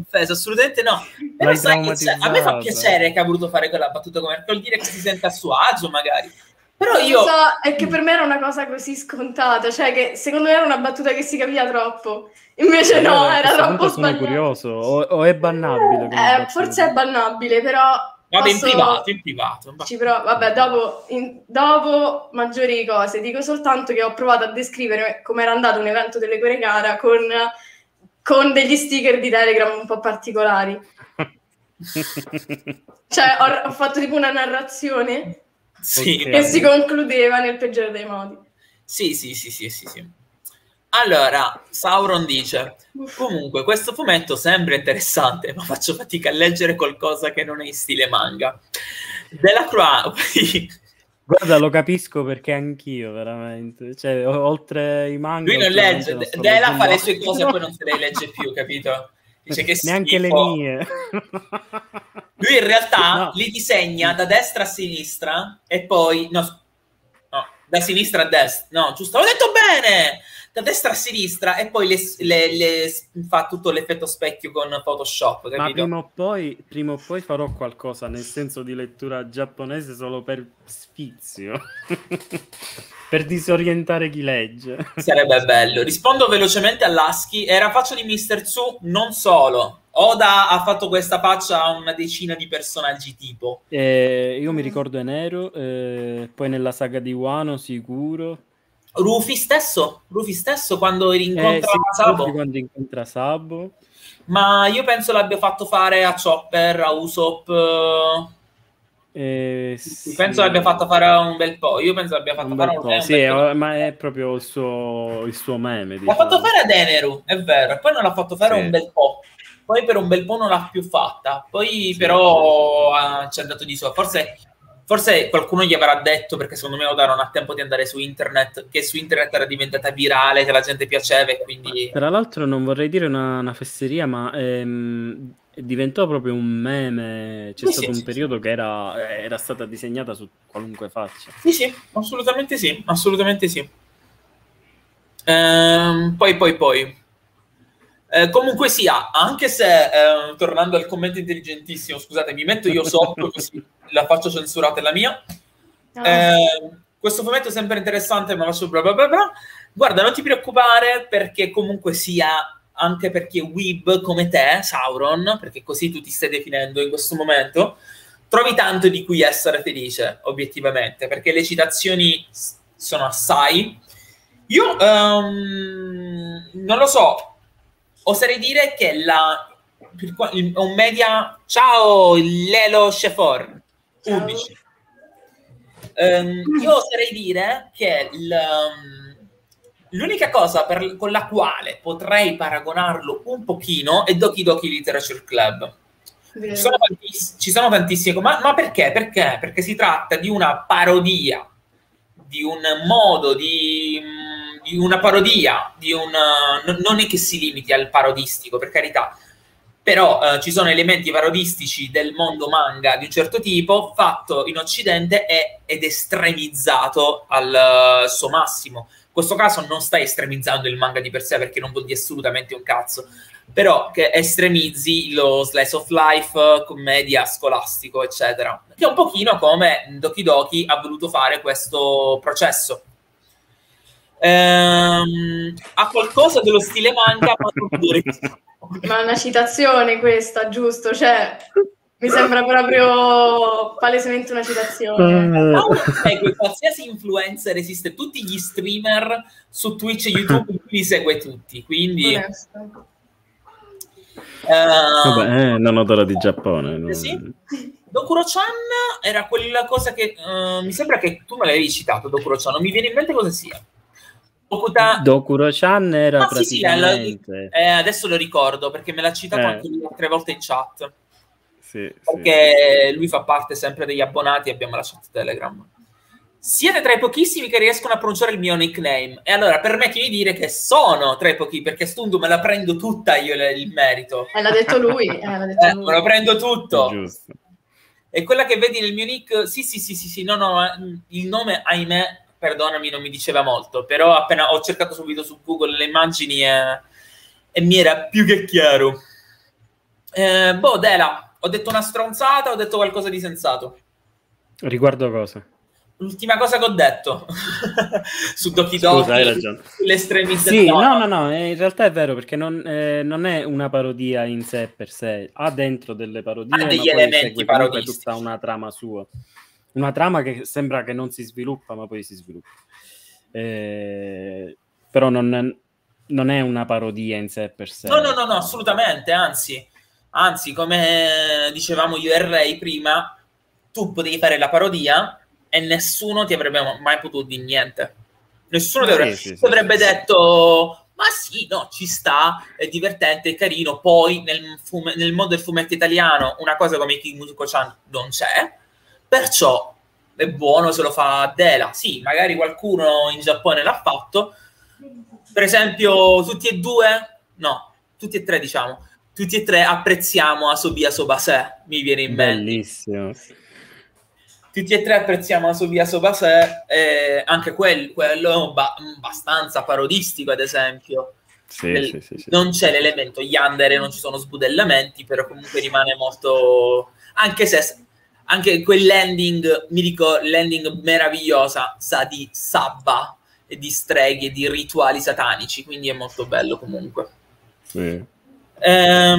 offeso, assolutamente no. Però sai che a me fa piacere che ha voluto fare quella battuta, come vuol dire che si sente a suo agio magari. Però io so, è che per me era una cosa così scontata, cioè che secondo me era una battuta che si capiva troppo, invece no, era troppo sbagliata. Sono curioso, o è bannabile? Forse è bannabile, però... Vabbè, posso... in privato. Ci provo, vabbè, dopo maggiori cose, dico soltanto che ho provato a descrivere come era andato un evento delle Core Cara con degli sticker di Telegram un po' particolari. Cioè, ho fatto tipo una narrazione... Sì, che si concludeva nel peggiore dei modi. Sì. Allora, Sauron dice: comunque, questo fumetto sembra interessante, ma faccio fatica a leggere qualcosa che non è in stile manga. Delacroix. Guarda, lo capisco perché anch'io, veramente. Cioè, oltre i manga. Lui non legge, Dela fa le sue cose e poi non se le legge più, capito? Dice che neanche schifo. Le mie. Lui in realtà li disegna da destra a sinistra e poi... No, da sinistra a destra. No, giusto, l'ho detto bene, da destra a sinistra, e poi fa tutto l'effetto specchio con Photoshop, capito? Ma prima o poi farò qualcosa nel senso di lettura giapponese solo per sfizio, per disorientare chi legge. Sarebbe bello. Rispondo velocemente a Lasky. Era faccia di Mr. Tsu, non solo. Oda ha fatto questa faccia a una decina di personaggi tipo. Io mi ricordo Enero, poi nella saga di Wano sicuro. Rufy stesso quando incontra Sabo. Quando incontra Sabo. Ma io penso l'abbia fatto fare a Chopper, a Usopp. Sì. Penso l'abbia fatto fare un bel po'. Io penso l'abbia fatto fare un bel po'. Sì, ma è proprio il suo meme. L'ha fatto fare ad Eneru, è vero. E poi non l'ha fatto fare un bel po'. Poi per un bel po' non l'ha più fatta. Poi sì, però ci è andato di sua. Forse qualcuno gli avrà detto, perché secondo me Oda non ha tempo di andare su internet, che su internet era diventata virale, che la gente piaceva, e quindi... Tra l'altro non vorrei dire una fesseria, ma diventò proprio un meme. C'è stato un periodo che era stata disegnata su qualunque faccia. Sì, assolutamente sì. Assolutamente sì. Poi... comunque sia, anche se tornando al commento intelligentissimo, scusate, mi metto io sotto così la faccio censurata, è la mia. Questo fumetto è sempre interessante, ma faccio bla bla bla bla. Guarda, non ti preoccupare, perché comunque sia, anche perché Weeb come te, Sauron, perché così tu ti stai definendo in questo momento, trovi tanto di cui essere felice, obiettivamente, perché le citazioni sono assai. Io non lo so, oserei dire che un media... Ciao, Lelo Shefor, 11. Io oserei dire che l'unica cosa con la quale potrei paragonarlo un pochino è Doki Doki Literature Club. Ci sono tantissime... Ma perché? Perché si tratta di una parodia, di un modo di una parodia, non è che si limiti al parodistico, per carità, però ci sono elementi parodistici del mondo manga di un certo tipo, fatto in Occidente ed estremizzato al suo massimo. In questo caso non stai estremizzando il manga di per sé, perché non vuol dire assolutamente un cazzo, però che estremizzi lo slice of life, commedia, scolastico, eccetera. Che è un pochino come Doki Doki ha voluto fare questo processo. Ha qualcosa dello stile manga, ma è una citazione questa, giusto? Cioè, mi sembra proprio palesemente una citazione. Qualsiasi influencer esiste, tutti gli streamer su Twitch e YouTube li segue tutti, quindi vabbè, non ho d'ora di Giappone, no? Sì. Dokuro-chan era quella cosa che mi sembra che tu me l'avevi citato. Dokuro-chan, non mi viene in mente cosa sia. Dokuro-chan era praticamente... Sì, adesso lo ricordo, perché me l'ha citato anche lui 3 volte in chat. Sì, perché lui fa parte sempre degli abbonati, abbiamo la chat Telegram. Siete tra i pochissimi che riescono a pronunciare il mio nickname. E allora permettimi di dire che sono tra i pochi, perché Stundu me la prendo tutta io il merito. L'ha detto lui. L'ha detto lui. Me lo prendo tutto. Giusto. E quella che vedi nel mio nick... Sì, no, il nome, ahimè... Perdonami, non mi diceva molto, però appena ho cercato subito su Google le immagini e mi era più che chiaro. Dela, ho detto una stronzata, ho detto qualcosa di sensato. Riguardo cosa? L'ultima cosa che ho detto su Doki Doki, l'estremizzazione. Sì, no, in realtà è vero, perché non è una parodia in sé per sé, ha dentro delle parodie, ha degli elementi parodistici, tutta una trama sua. Una trama che sembra che non si sviluppa, ma poi si sviluppa. Però non è una parodia in sé per sé. No, assolutamente. Anzi, come dicevamo io e Rei prima, tu potevi fare la parodia e nessuno ti avrebbe mai potuto dire niente. Nessuno ti avrebbe detto... Ma sì, no, ci sta, è divertente, è carino. Poi nel mondo del fumetto italiano una cosa come Kimiko-chan non c'è. Perciò è buono se lo fa Dela. Sì, magari qualcuno in Giappone l'ha fatto. Per esempio, tutti e due? No, tutti e tre, diciamo. Tutti e tre apprezziamo Asobi Asobase, mi viene in mente. Bellissimo. Tutti e tre apprezziamo Asobi Asobase, anche quello abbastanza parodistico, ad esempio. Sì, sì. Non c'è l'elemento yandere, non ci sono sbudellamenti, però comunque rimane molto... Anche se... Anche quell'ending, mi ricordo, l'ending meravigliosa, sa di sabba, e di streghe, e di rituali satanici, quindi è molto bello comunque. Sì. Tra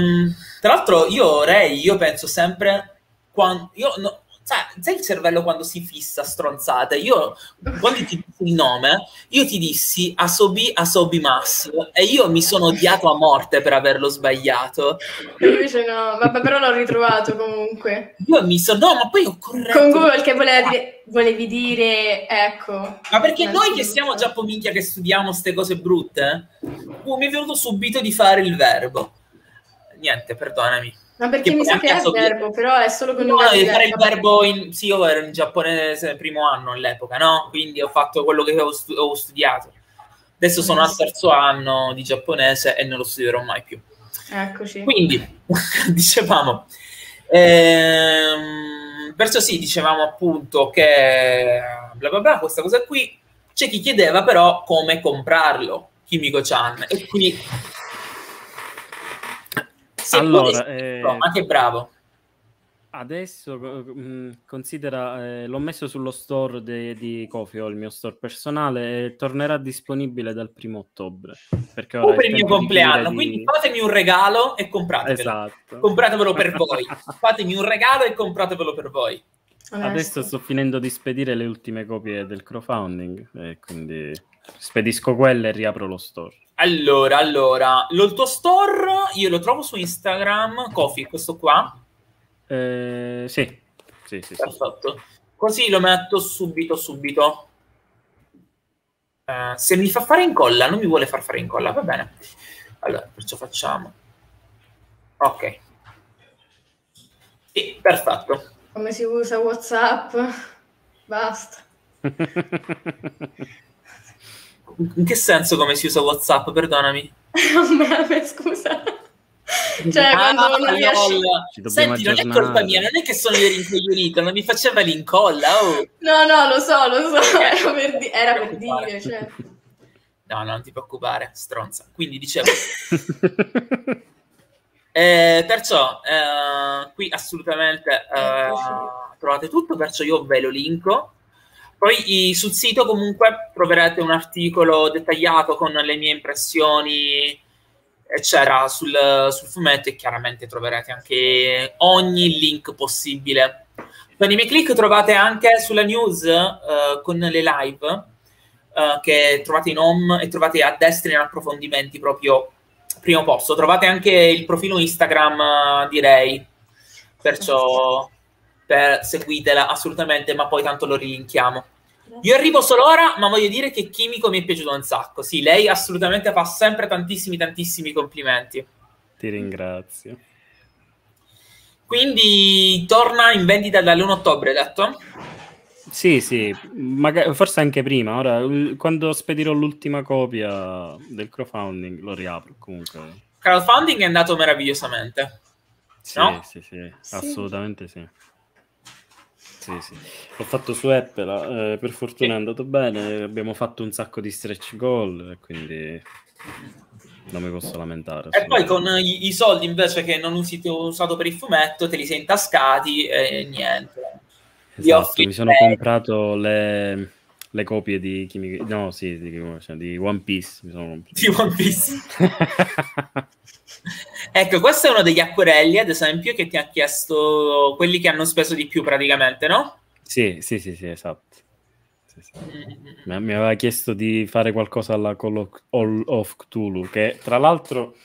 l'altro io, Rei, io penso sempre... Quando, io, no, sai il cervello quando si fissa stronzate? Io, quando ti dissi il nome, io ti dissi Asobi Asobase e io mi sono odiato a morte per averlo sbagliato. Invece no, vabbè, però l'ho ritrovato comunque. Io mi sono... No, ma poi ho corretto... Con Google che voleva dire... Volevi dire... Ecco. Ma perché noi che siamo già pominchia che studiamo ste cose brutte, mi è venuto subito di fare il verbo. Niente, perdonami. Ma perché mi sa che è il verbo, però è solo con no, devi fare il verbo in... Sì, io ero in giapponese primo anno all'epoca, no? Quindi ho fatto quello che ho studiato. Adesso sono al terzo anno di giapponese e non lo studierò mai più. Eccoci. Quindi, dicevamo... perciò sì, dicevamo appunto che... Bla bla bla, questa cosa qui. C'è chi chiedeva però come comprarlo, Kimiko-chan. E quindi... Se allora, ma che bravo. Adesso considera, l'ho messo sullo store di Kofi, ho il mio store personale, e tornerà disponibile dal 1° ottobre. Perché ora per il mio compleanno, quindi fatemi un regalo e compratevelo. Esatto. Compratevelo per voi. Fatemi un regalo e compratevelo per voi. Adesso sto finendo di spedire le ultime copie del crowdfunding, e quindi spedisco quelle e riapro lo store. Allora, il tuo store io lo trovo su Instagram, Kofi, questo qua? Sì. Perfetto. Così lo metto subito. Se mi fa fare incolla, non mi vuole far fare incolla, va bene. Allora, perciò facciamo. Ok. Sì, perfetto. Come si usa WhatsApp? Basta. In che senso come si usa WhatsApp? Perdonami. Scusa. Cioè, quando non riesci... Senti, non è colpa mia, non è che sono io rincoglionito, non mi faceva l'incolla. Oh. No, lo so, era per dire, cioè. No, non ti preoccupare, stronza. Quindi dicevo... perciò, qui assolutamente trovate tutto, perciò io ve lo linko. Poi sul sito comunque troverete un articolo dettagliato con le mie impressioni, eccetera, sul fumetto, e chiaramente troverete anche ogni link possibile. Su AnimeClick trovate anche sulla news con le live che trovate in home e trovate a destra in approfondimenti proprio primo posto. Trovate anche il profilo Instagram di Rei, perciò... seguitela assolutamente, ma poi tanto lo rilinkiamo. Io arrivo solo ora, ma voglio dire che Kimiko mi è piaciuto un sacco. Sì, lei assolutamente fa sempre tantissimi complimenti. Ti ringrazio. Quindi torna in vendita dall'1° ottobre, detto? Sì, magari, forse anche prima. Ora, quando spedirò l'ultima copia del crowdfunding, lo riapro comunque. Crowdfunding è andato meravigliosamente. No? Sì, assolutamente sì. Sì. L'ho fatto su Apple, per fortuna è andato bene, abbiamo fatto un sacco di stretch goal, quindi non mi posso lamentare. E poi con i soldi invece che non ti ho usato per il fumetto, te li sei intascati e niente. Esatto, mi sono comprato le copie di Kimiko... No, sì, di One Piece. Mi sono comprato. Di One Piece. Ecco, questo è uno degli acquerelli, ad esempio, che ti ha chiesto quelli che hanno speso di più praticamente, no? Sì, esatto. Mi aveva chiesto di fare qualcosa alla Call of Cthulhu, che tra l'altro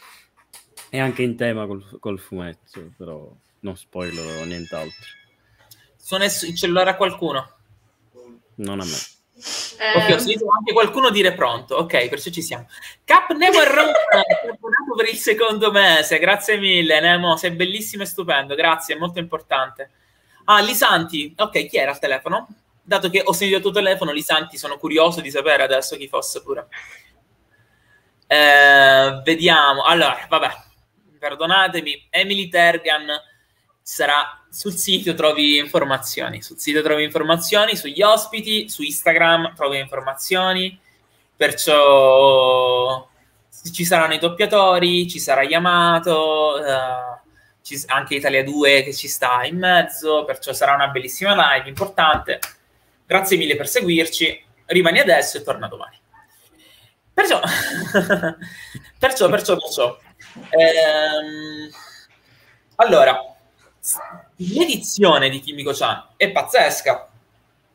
è anche in tema col fumetto, però non spoilerò nient'altro. Sono il cellulare a qualcuno? Non a me. Ok, ho sentito anche qualcuno dire pronto. Ok, perciò ci siamo. Cap Nemo e Roma, per il 2° mese. Grazie mille, Nemo, sei bellissimo e stupendo. Grazie, è molto importante. Ah, Lisanti. Ok, chi era al telefono? Dato che ho sentito il tuo telefono, Lisanti, sono curioso di sapere adesso chi fosse pure. Vediamo. Allora, vabbè, perdonatemi. Emily Tergan sarà sul sito, trovi informazioni. Sul sito trovi informazioni sugli ospiti, su Instagram trovi informazioni. Perciò ci saranno i doppiatori, ci sarà Yamato, anche Italia 2 che ci sta in mezzo, perciò sarà una bellissima live importante. Grazie mille per seguirci, rimani adesso e torna domani. Perciò, allora, l'edizione di Kimiko-chan è pazzesca.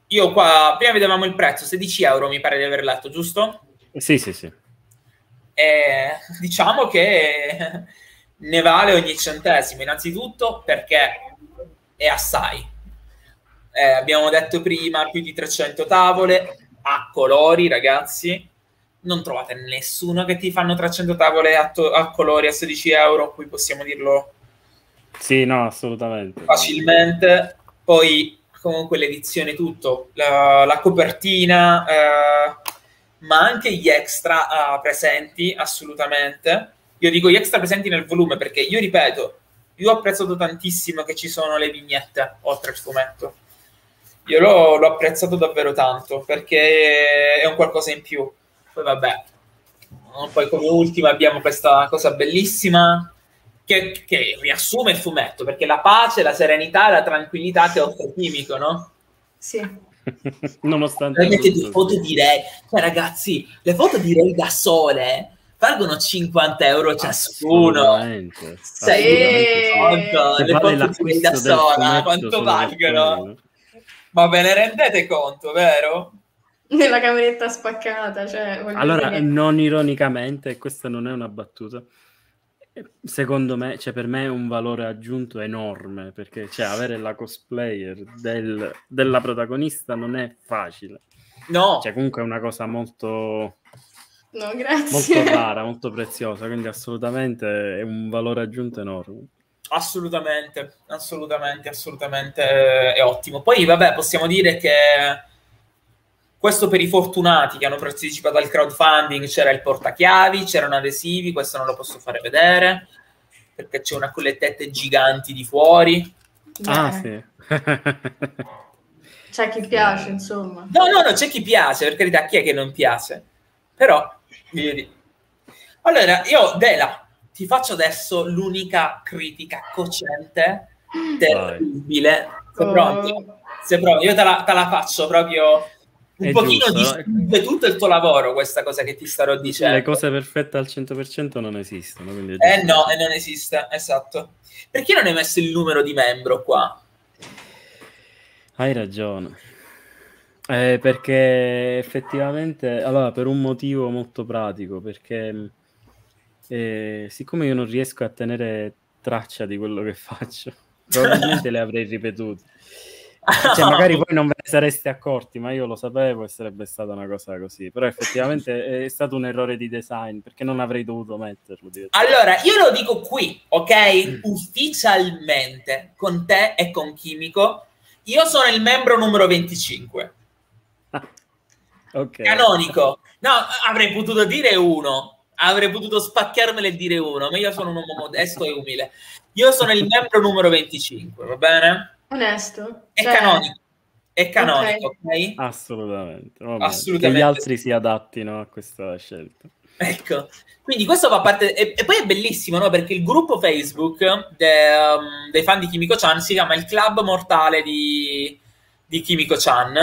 Io qua, prima vedevamo il prezzo, 16 euro mi pare di aver letto, giusto? Sì, sì, sì. Diciamo che ne vale ogni centesimo, innanzitutto perché è assai. Abbiamo detto prima, più di 300 tavole, a colori, ragazzi. Non trovate nessuno che ti fanno 300 tavole a colori a 16 euro, qui possiamo dirlo. Sì, no, assolutamente. Facilmente. Poi comunque l'edizione, tutto, la copertina, ma anche gli extra presenti, assolutamente. Io dico gli extra presenti nel volume perché, io ripeto, io ho apprezzato tantissimo che ci sono le vignette oltre al fumetto. Io l'ho apprezzato davvero tanto perché è un qualcosa in più. Poi vabbè, poi come ultima abbiamo questa cosa bellissima che riassume il fumetto, perché la pace, la serenità e la tranquillità che offre il Kimiko, no? Sì. Nonostante le foto di Rei, cioè ragazzi, le foto di Rei da sole valgono 50 euro ciascuno. Assolutamente. Le foto di Rei da sola, quanto valgono? Ma ve ne rendete conto, vero? Nella cameretta spaccata, cioè. Allora, dire... non ironicamente, questa non è una battuta. Secondo me, cioè, per me è un valore aggiunto enorme, perché cioè, avere la cosplayer della protagonista non è facile. No. Cioè, comunque è una cosa molto... No, grazie. Molto rara, molto preziosa, quindi assolutamente è un valore aggiunto enorme. Assolutamente, assolutamente, assolutamente è ottimo. Poi, vabbè, possiamo dire che questo per i fortunati che hanno partecipato al crowdfunding, c'era il portachiavi, c'erano adesivi, questo non lo posso fare vedere, perché c'è una con le tette giganti di fuori. Ah, sì. C'è chi piace, insomma. No, no, no, c'è chi piace, per carità, chi è che non piace? Però, allora, io, Dela, ti faccio adesso l'unica critica cocente, terribile. Sei pronto? Sei pronto? Io te la faccio proprio... un pochino di tutto il tuo lavoro, questa cosa che ti starò dicendo. Le cose perfette al 100% non esistono. Eh no, e non esiste, esatto. Perché non hai messo il numero di membro qua? Hai ragione. Perché effettivamente, allora, per un motivo molto pratico, perché siccome io non riesco a tenere traccia di quello che faccio, probabilmente le avrei ripetute. Cioè, magari voi non ve ne sareste accorti, ma io lo sapevo e sarebbe stata una cosa così. Però effettivamente è stato un errore di design, perché non avrei dovuto metterlo. Allora, io lo dico qui, ok? Ufficialmente, con te e con Kimiko, io sono il membro numero 25. Okay. Canonico. No, avrei potuto dire uno. Avrei potuto spacchiarmele e dire uno, ma io sono un uomo modesto e umile. Io sono il membro numero 25, va bene? Onesto. È cioè... canonico. È canonico, ok? Okay? Assolutamente. Assolutamente. Che gli altri si adattino a questa scelta. Ecco. Quindi questo fa parte... E poi è bellissimo, no? Perché il gruppo Facebook dei fan di Kimiko-chan si chiama il Club Mortale di Kimiko-chan.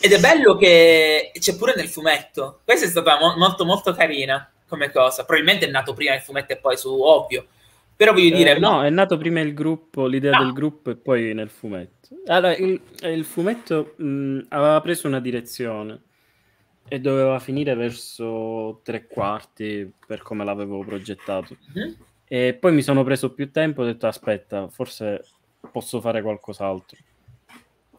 Ed è bello che c'è pure nel fumetto. Questa è stata molto, molto carina come cosa. Probabilmente è nato prima il fumetto e poi su, ovvio. Però voglio dire... no, è nato prima il gruppo, l'idea del gruppo e poi nel fumetto. Allora, il fumetto aveva preso una direzione e doveva finire verso 3/4 per come l'avevo progettato. E poi mi sono preso più tempo e ho detto aspetta, forse posso fare qualcos'altro.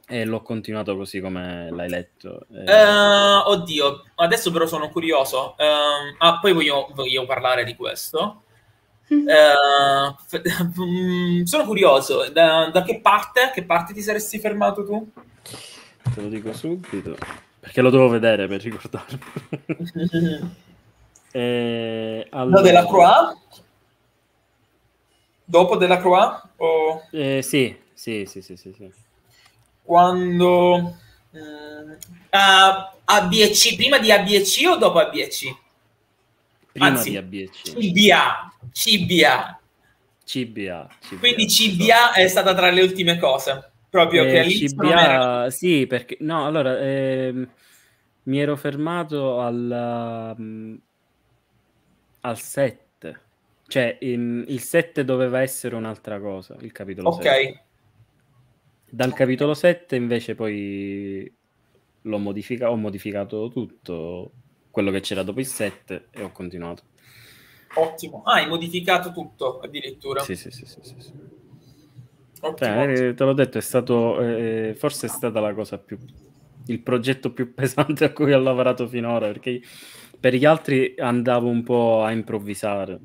E l'ho continuato così come l'hai letto. Oddio, adesso però sono curioso. Poi voglio parlare di questo. Sono curioso da che parte ti saresti fermato tu? Te lo dico subito perché lo devo vedere per ricordarlo. Allora... no, Delacroix? dopo Delacroix? O... Sì. Quando... ABC, prima di ABC o dopo ABC? Prima di ABC. CBA. Quindi CBA è stata tra le ultime cose. Proprio che all'inizio CBA, non era... Sì, perché... No, allora... mi ero fermato al 7. Cioè, il 7 doveva essere un'altra cosa, il capitolo 7. Dal capitolo 7 invece poi ho modificato tutto quello che c'era dopo il 7 e ho continuato. Ottimo. Ah, hai modificato tutto addirittura. Sì. Ottimo. Te l'ho detto, è stato forse è stata la cosa più... il progetto più pesante a cui ho lavorato finora, perché per gli altri andavo un po' a improvvisare,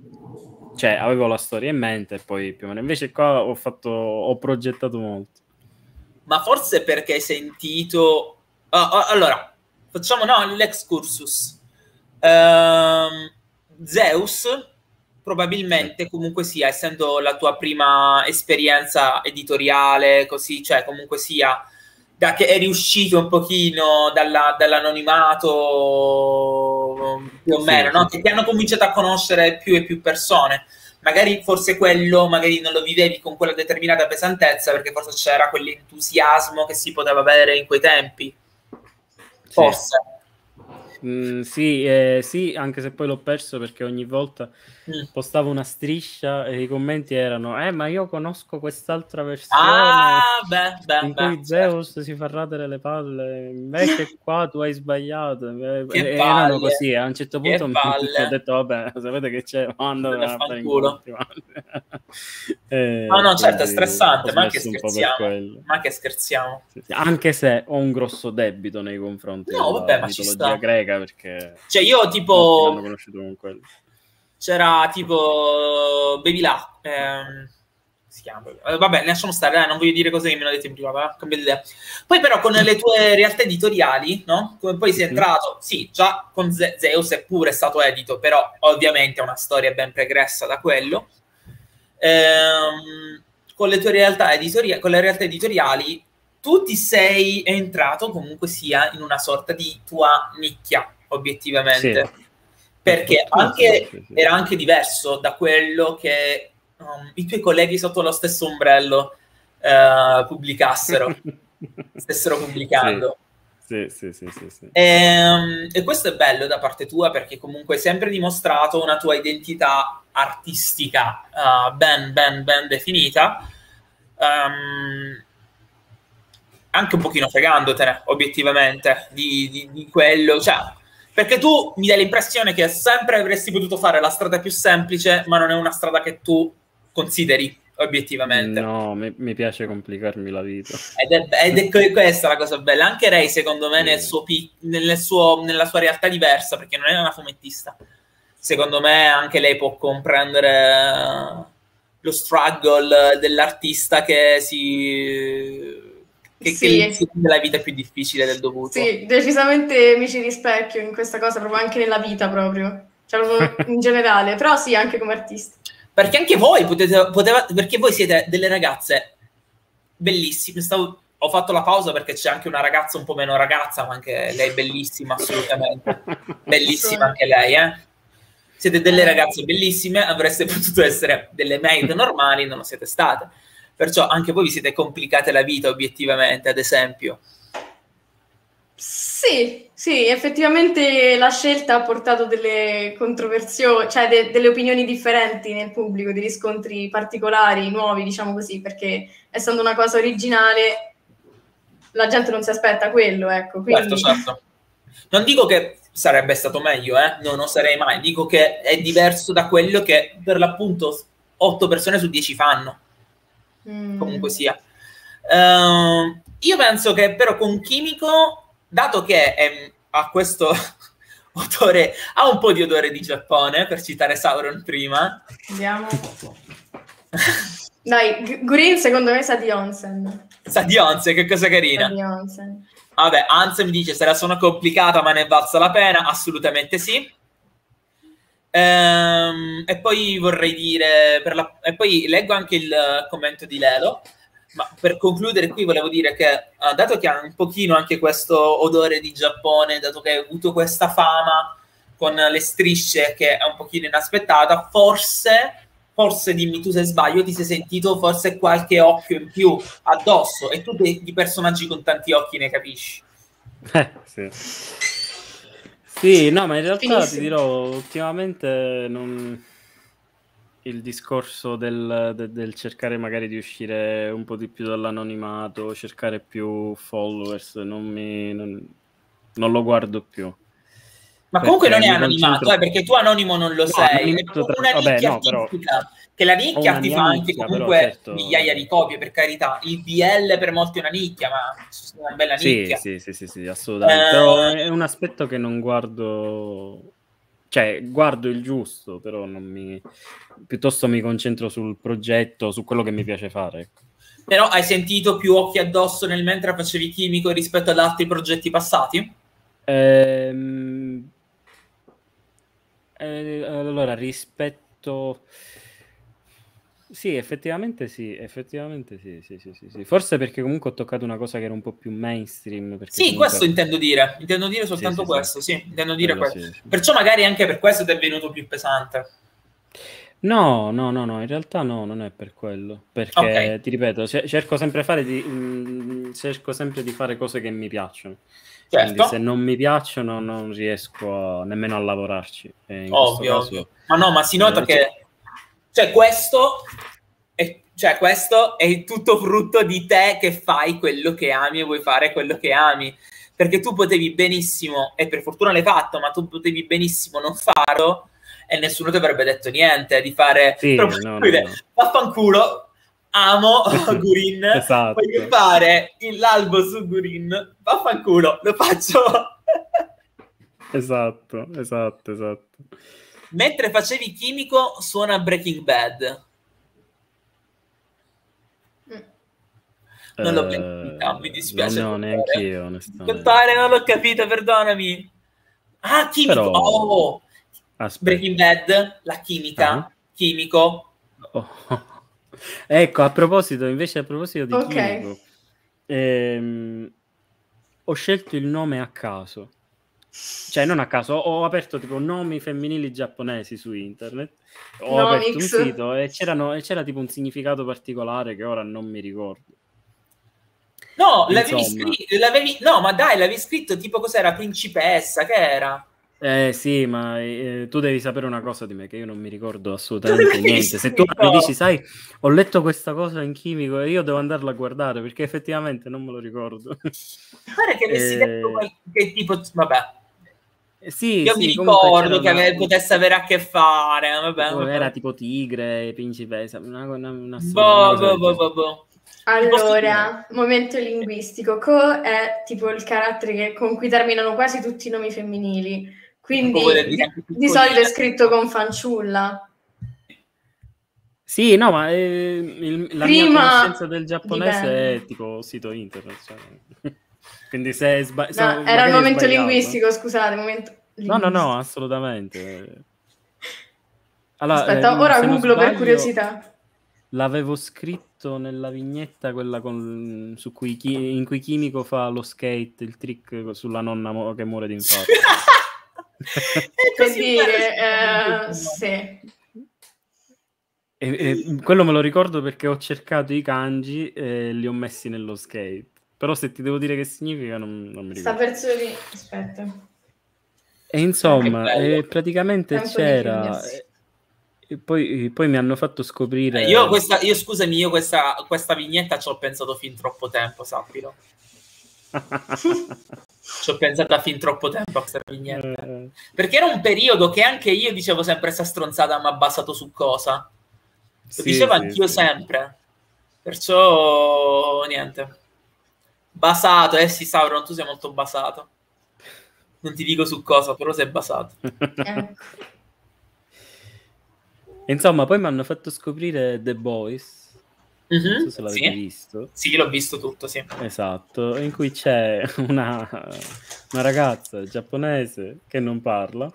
cioè avevo la storia in mente e poi più o meno, invece qua ho progettato molto. Ma forse perché hai sentito allora facciamo l'excursus. Zeus probabilmente comunque sia, essendo la tua prima esperienza editoriale così, cioè comunque sia da che è riuscito un pochino dall'anonimato più o meno, no? Che ti hanno cominciato a conoscere più e più persone. Magari forse quello, magari non lo vivevi con quella determinata pesantezza, perché forse c'era quell'entusiasmo che si poteva avere in quei tempi. Forse. Sì, anche se poi l'ho perso, perché ogni volta postavo una striscia e i commenti erano ma io conosco quest'altra versione in cui Zeus si fa radere le palle, invece qua tu hai sbagliato, che erano così. A un certo punto ho detto vabbè, sapete che c'è, andate a culo. No, certo, è stressante, ma anche scherziamo, sì. Anche se ho un grosso debito nei confronti della mitologia greca, perché cioè io tipo l'hanno conosciuto con quello. C'era tipo Babyla, si chiama, vabbè, lasciamo stare, non voglio dire cose che mi hanno detto in prima, cambia idea. Poi però con le tue realtà editoriali, no? Come poi sei entrato, sì, già con Zeus è pure stato edito, però ovviamente è una storia ben pregressa da quello. Con le tue realtà editoriali, tu ti sei entrato comunque sia in una sorta di tua nicchia, obiettivamente, perché era anche diverso da quello che i tuoi colleghi sotto lo stesso ombrello stessero pubblicando. Sì. E questo è bello da parte tua, perché comunque hai sempre dimostrato una tua identità artistica ben definita, anche un pochino fregandotene obiettivamente di quello, cioè, perché tu mi dai l'impressione che sempre avresti potuto fare la strada più semplice, ma non è una strada che tu consideri obiettivamente. No, mi piace complicarmi la vita, ed è questa la cosa bella. Anche Rei, secondo me, nella sua realtà diversa, perché non è una fumettista, secondo me anche lei può comprendere lo struggle dell'artista che la vita è più difficile del dovuto. Sì, decisamente mi ci rispecchio in questa cosa, proprio anche nella vita proprio, cioè proprio in generale, però sì, anche come artista. Perché anche voi perché voi siete delle ragazze bellissime. Ho fatto la pausa perché c'è anche una ragazza un po' meno ragazza, ma anche lei è bellissima, assolutamente. Bellissima anche lei, Siete delle ragazze bellissime, avreste potuto essere delle maid normali, non lo siete state. Perciò anche voi vi siete complicate la vita, obiettivamente, ad esempio. Sì, effettivamente la scelta ha portato delle controversioni, cioè delle opinioni differenti nel pubblico, dei riscontri particolari, nuovi, diciamo così, perché essendo una cosa originale la gente non si aspetta quello, ecco. Quindi... Certo. Non dico che sarebbe stato meglio, no, non sarei mai, dico che è diverso da quello che per l'appunto 8 persone su 10 fanno. Comunque sia, io penso che però con Kimiko, dato che ha questo odore, ha un po' di odore di Giappone, per citare Sauron prima. Andiamo. Dai, Guren secondo me sa di onsen. Sa di onsen, che cosa carina. Sa di onsen. Vabbè, Ansem dice se la sono complicata ma ne è valsa la pena, assolutamente sì. E poi vorrei dire e poi leggo anche il commento di Lelo, ma per concludere qui volevo dire che dato che ha un pochino anche questo odore di Giappone, dato che ha avuto questa fama con le strisce che è un pochino inaspettata, forse dimmi tu se sbaglio, ti sei sentito forse qualche occhio in più addosso, e tu di personaggi con tanti occhi ne capisci. Sì, no, ma in realtà ti dirò, ultimamente il discorso del cercare magari di uscire un po' di più dall'anonimato, cercare più followers, non lo guardo più. Ma comunque non è anonimato, perché tu anonimo non lo sei, è come una nicchia artistica, che la nicchia ti fa anche comunque migliaia di copie, per carità. Il BL per molti è una nicchia, ma è una bella nicchia. Sì, assolutamente. Però è un aspetto che non guardo, cioè guardo il giusto, però piuttosto mi concentro sul progetto, su quello che mi piace fare. Però hai sentito più occhi addosso nel mentre facevi Kimiko rispetto ad altri progetti passati? Allora, rispetto... Sì, effettivamente sì, sì. Forse perché comunque ho toccato una cosa che era un po' più mainstream. Sì, comunque... questo intendo dire soltanto questo, sì, intendo dire questo. Sì. Perciò magari anche per questo ti è venuto più pesante. No, in realtà no, non è per quello. Perché, ti ripeto, cerco sempre di fare cose che mi piacciono. Certo. Quindi se non mi piacciono non riesco nemmeno a lavorarci. Ovvio. Ma si nota che questo è tutto frutto di te che fai quello che ami e vuoi fare quello che ami. Perché tu potevi benissimo, e per fortuna l'hai fatto, ma tu potevi benissimo non farlo e nessuno ti avrebbe detto niente di fare... Sì, no. Vaffanculo... Amo Gurin, esatto. Voglio fare l'albo su Gurin, vaffanculo, lo faccio. Esatto. Mentre facevi Kimiko suona Breaking Bad. Non l'ho capita, mi dispiace. No, neanche io, onestamente. Non l'ho capita, perdonami. Ah, Kimiko. Però... Oh. Breaking Bad, la chimica, Kimiko. Oh. Ecco, a proposito di Kimiko, ho scelto il nome a caso, cioè non a caso, ho aperto tipo nomi femminili giapponesi su internet, aperto un sito e c'era tipo un significato particolare che ora non mi ricordo. No, l'avevi scritto tipo cos'era, principessa, che era? Sì, ma tu devi sapere una cosa di me, che io non mi ricordo assolutamente niente. Se tu mi dici, sai, ho letto questa cosa in Kimiko e io devo andarla a guardare perché effettivamente non me lo ricordo. Pare che avessi detto qualche tipo, vabbè. Sì, io mi ricordo che potesse avere a che fare. Vabbè. Era tipo tigre, principessa, una storia. Allora, momento linguistico. Ko è tipo il carattere con cui terminano quasi tutti i nomi femminili, quindi di solito è scritto con fanciulla. Sì, no, ma la mia conoscenza del giapponese è tipo sito internet, cioè. Quindi se era il momento linguistico, scusate, linguistico. No, assolutamente. Allora, aspetta, ora googlo per curiosità. L'avevo scritto nella vignetta quella in cui Kimiko fa lo skate, il trick sulla nonna che muore di infarto. Sì. Quello me lo ricordo perché ho cercato i kanji e li ho messi nello skate. Però se ti devo dire che significa non mi ricordo. Sta verso lì, aspetta. E insomma, praticamente c'era... E poi mi hanno fatto scoprire... Io, scusami, questa vignetta ci ho pensato fin troppo tempo, sappilo. Ci ho pensato fin troppo tempo a questa vignetta. Perché era un periodo che anche io dicevo sempre sta stronzata, ma basato su cosa? Lo dicevo anch'io sempre. Perciò, niente. Basato, sì, Sauron, tu sei molto basato. Non ti dico su cosa, però sei basato. Insomma, poi mi hanno fatto scoprire The Boys, non so se l'avete visto. Sì, l'ho visto tutto, sì. Esatto, in cui c'è una ragazza giapponese che non parla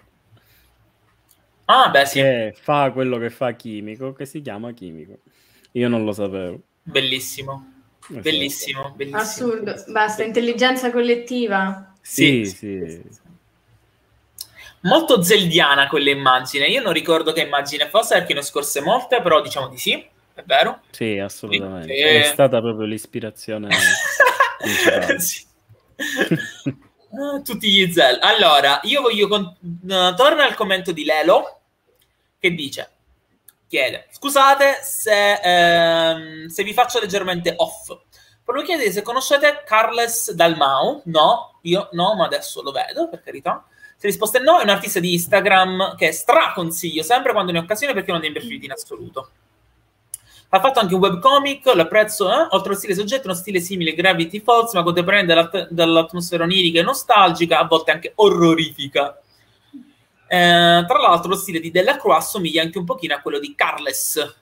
Ah, beh, sì. Che fa quello che fa Kimiko, che si chiama Kimiko. Io non lo sapevo. Bellissimo. Esatto. Bellissimo, bellissimo. Assurdo. Basta, intelligenza collettiva. Sì, sì, sì. Molto zeldiana quella immagine. Io non ricordo che immagine fosse, perché ne ho scorse molte, però diciamo di sì, è vero? Sì, assolutamente. Quindi, è stata proprio l'ispirazione. Sì. Tutti gli zel. Allora, io voglio... torna al commento di Lelo, che dice... Chiede, scusate se vi faccio leggermente off, però mi chiede se conoscete Carles Dalmau. No, io no, ma adesso lo vedo, per carità. Se risposta è no, è un artista di Instagram che straconsiglio sempre quando ne ho occasione, perché non è imperfetto in assoluto. Ha fatto anche un webcomic, l'apprezzo, oltre allo stile soggetto, uno stile simile Gravity Falls, ma contemporanea dall'atmosfera onirica e nostalgica, a volte anche orrorifica. Tra l'altro lo stile di Delacroix somiglia anche un pochino a quello di Carles.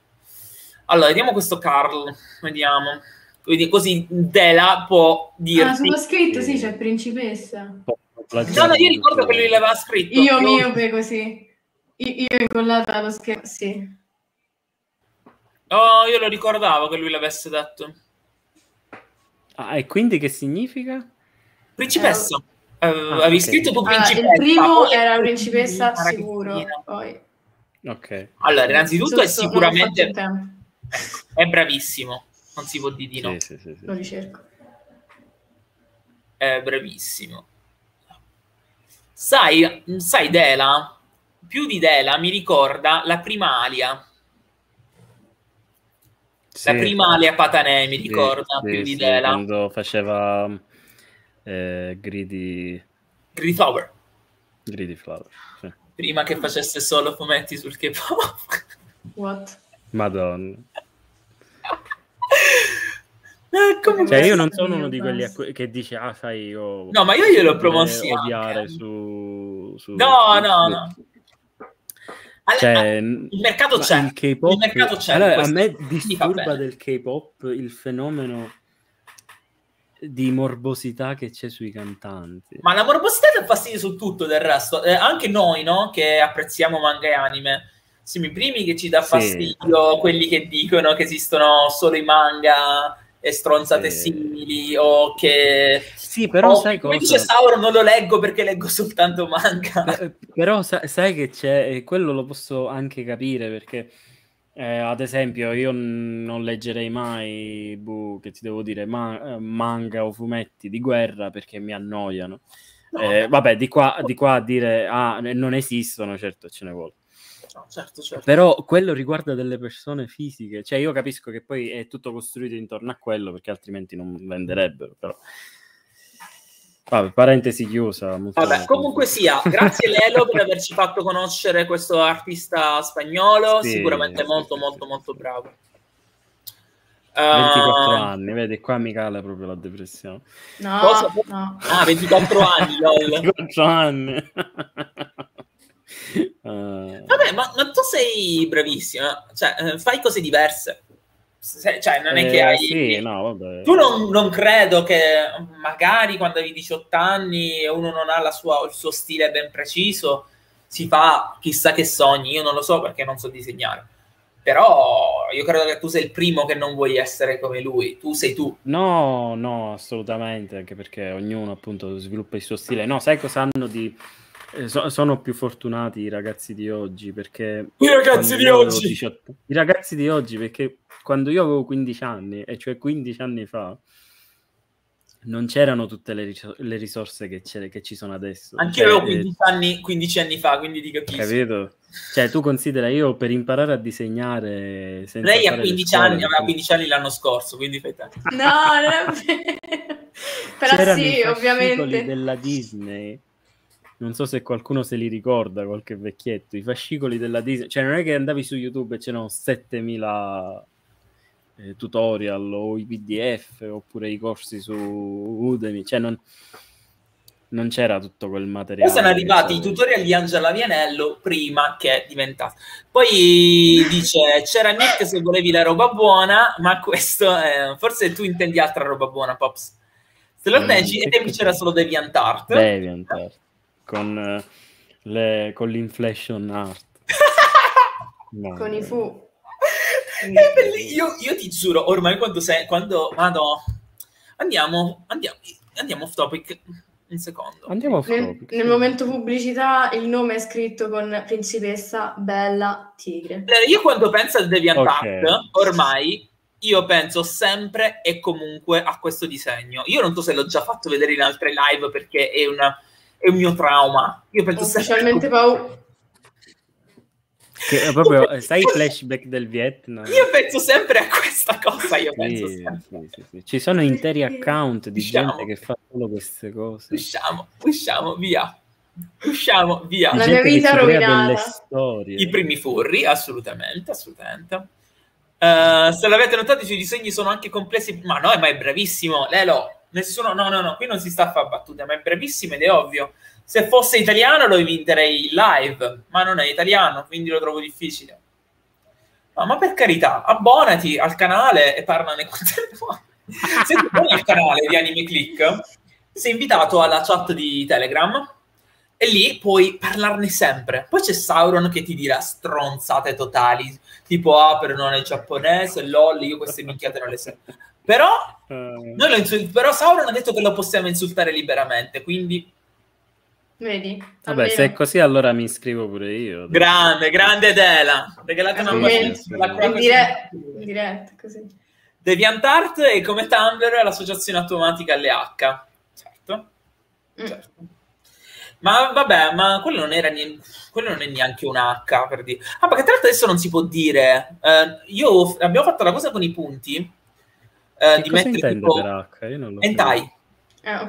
Allora, vediamo questo Carl, vediamo. Quindi così Dela può dire... Ah, sullo scritto, sì, c'è principessa. No, no, io ricordo quello che l'aveva scritto. Io miope così. Io incollata allo schermo, sì. Oh, io lo ricordavo che lui l'avesse detto. Ah, e quindi che significa? Principessa. Avevi scritto tu principessa. Il primo era principessa sicuro. Poi. Ok. Allora, innanzitutto è sicuramente... Ecco, è bravissimo. Non si può dire di no. Sì, sì, sì, sì. Lo ricerco. È bravissimo. Sai Dela? Più di Dela mi ricorda la prima Alia. Sì, la prima Alia Patanè mi ricorda, sì, più sì, di Dela. Quando faceva... Greedy Flower, sì. Prima che facesse solo fumetti sul K-pop. What? Madonna. Cioè, io non sono uno di quelli che dice ah sai io... No, ma io glielo promossi anche. No. Cioè, il mercato c'è. Il mercato c'è. Allora, a me disturba del K-pop il fenomeno di morbosità che c'è sui cantanti. Ma la morbosità dà fastidio su tutto, del resto. Anche noi, no? Che apprezziamo manga e anime. Siamo i primi che ci dà fastidio quelli che dicono che esistono solo i manga e stronzate simili, o che... Sì, però sai come cosa... dice Sauron, non lo leggo perché leggo soltanto manga. Però sai che c'è... E quello lo posso anche capire, perché... ad esempio io non leggerei mai che ti devo dire manga o fumetti di guerra, perché mi annoiano. Vabbè, di qua a dire ah non esistono, certo ce ne vuole. No, certo. Però quello riguarda delle persone fisiche, cioè io capisco che poi è tutto costruito intorno a quello, perché altrimenti non venderebbero, però vabbè, parentesi chiusa. Vabbè, comunque sia, grazie Lelo per averci fatto conoscere questo artista spagnolo, sicuramente molto bravo. 24 anni, vedi, qua mi cala proprio la depressione. No. Ah, 24 anni, lol. 24 anni. Vabbè, ma tu sei bravissima, cioè fai cose diverse. Cioè, non è che hai... Sì, no, vabbè. Tu non credo che magari quando hai 18 anni e uno non ha il suo stile ben preciso, si fa chissà che sogni. Io non lo so perché non so disegnare. Però io credo che tu sei il primo che non vuoi essere come lui. Tu sei tu. No, assolutamente. Anche perché ognuno appunto sviluppa il suo stile. No, sai cosa hanno di... sono più fortunati i ragazzi di oggi, perché perché quando io avevo 15 anni, e cioè 15 anni fa, non c'erano tutte le risorse che ci sono adesso. Anch'io avevo 15 anni fa, quindi ti capisco. Capito? Cioè, tu considera, io per imparare a disegnare... Lei ha 15 anni, aveva 15 anni l'anno scorso, quindi fai tanto. No, non è vero. Però sì, ovviamente. Della Disney... Non so se qualcuno se li ricorda, qualche vecchietto, i fascicoli della Disney. Cioè, non è che andavi su YouTube e c'erano 7000 tutorial o i PDF oppure i corsi su Udemy. Cioè, non c'era tutto quel materiale. Poi sono arrivati i tutorial di Angela Vianello prima che diventasse. Poi dice, c'era Nick se volevi la roba buona, ma questo forse tu intendi altra roba buona, Pops. Se lo leggi, e tempi c'era solo DeviantArt. Con l'inflation art. No. Con i fu. Io ti giuro, ormai quando vado... Andiamo off topic un secondo. Andiamo off topic. Nel momento pubblicità il nome è scritto con principessa Bella Tigre. Io quando penso al DeviantArt, ormai... Io penso sempre e comunque a questo disegno. Io non so se l'ho già fatto vedere in altre live perché è un mio trauma. Io penso specialmente paura. Che è proprio, sai, i flashback del Vietnam. Io penso sempre a questa cosa. Io penso sempre. Sì. Ci sono interi account di gente che fa solo queste cose. Usciamo via. La mia vita rovinata. I primi furri, assolutamente. Se l'avete notato, i suoi disegni sono anche complessi. Ma è bravissimo, Lelo. No, qui non si sta a fare battute, ma è bravissimo ed è ovvio. Se fosse italiano lo vinterei live, ma non è italiano, quindi lo trovo difficile. Ma per carità, abbonati al canale e parlane con te. Se ti abboni al canale di AnimeClick, sei invitato alla chat di Telegram e lì puoi parlarne sempre. Poi c'è Sauron che ti dirà stronzate totali, tipo per non è giapponese, lol, io queste minchiate non le sento. Però Sauron ha detto che lo possiamo insultare liberamente, quindi... Vedi? Vabbè, se è così allora mi iscrivo pure io. Grande Dela! Regalate una mano. In diretta, così. DeviantArt e come Tumblr l'associazione automatica LH. Certo. Ma vabbè, ma quello non è neanche un H, per dire. Ah, perché tra l'altro adesso non si può dire. Abbiamo fatto la cosa con i punti. Di cosa mettere tipo H? Io non lo Entai. Okay.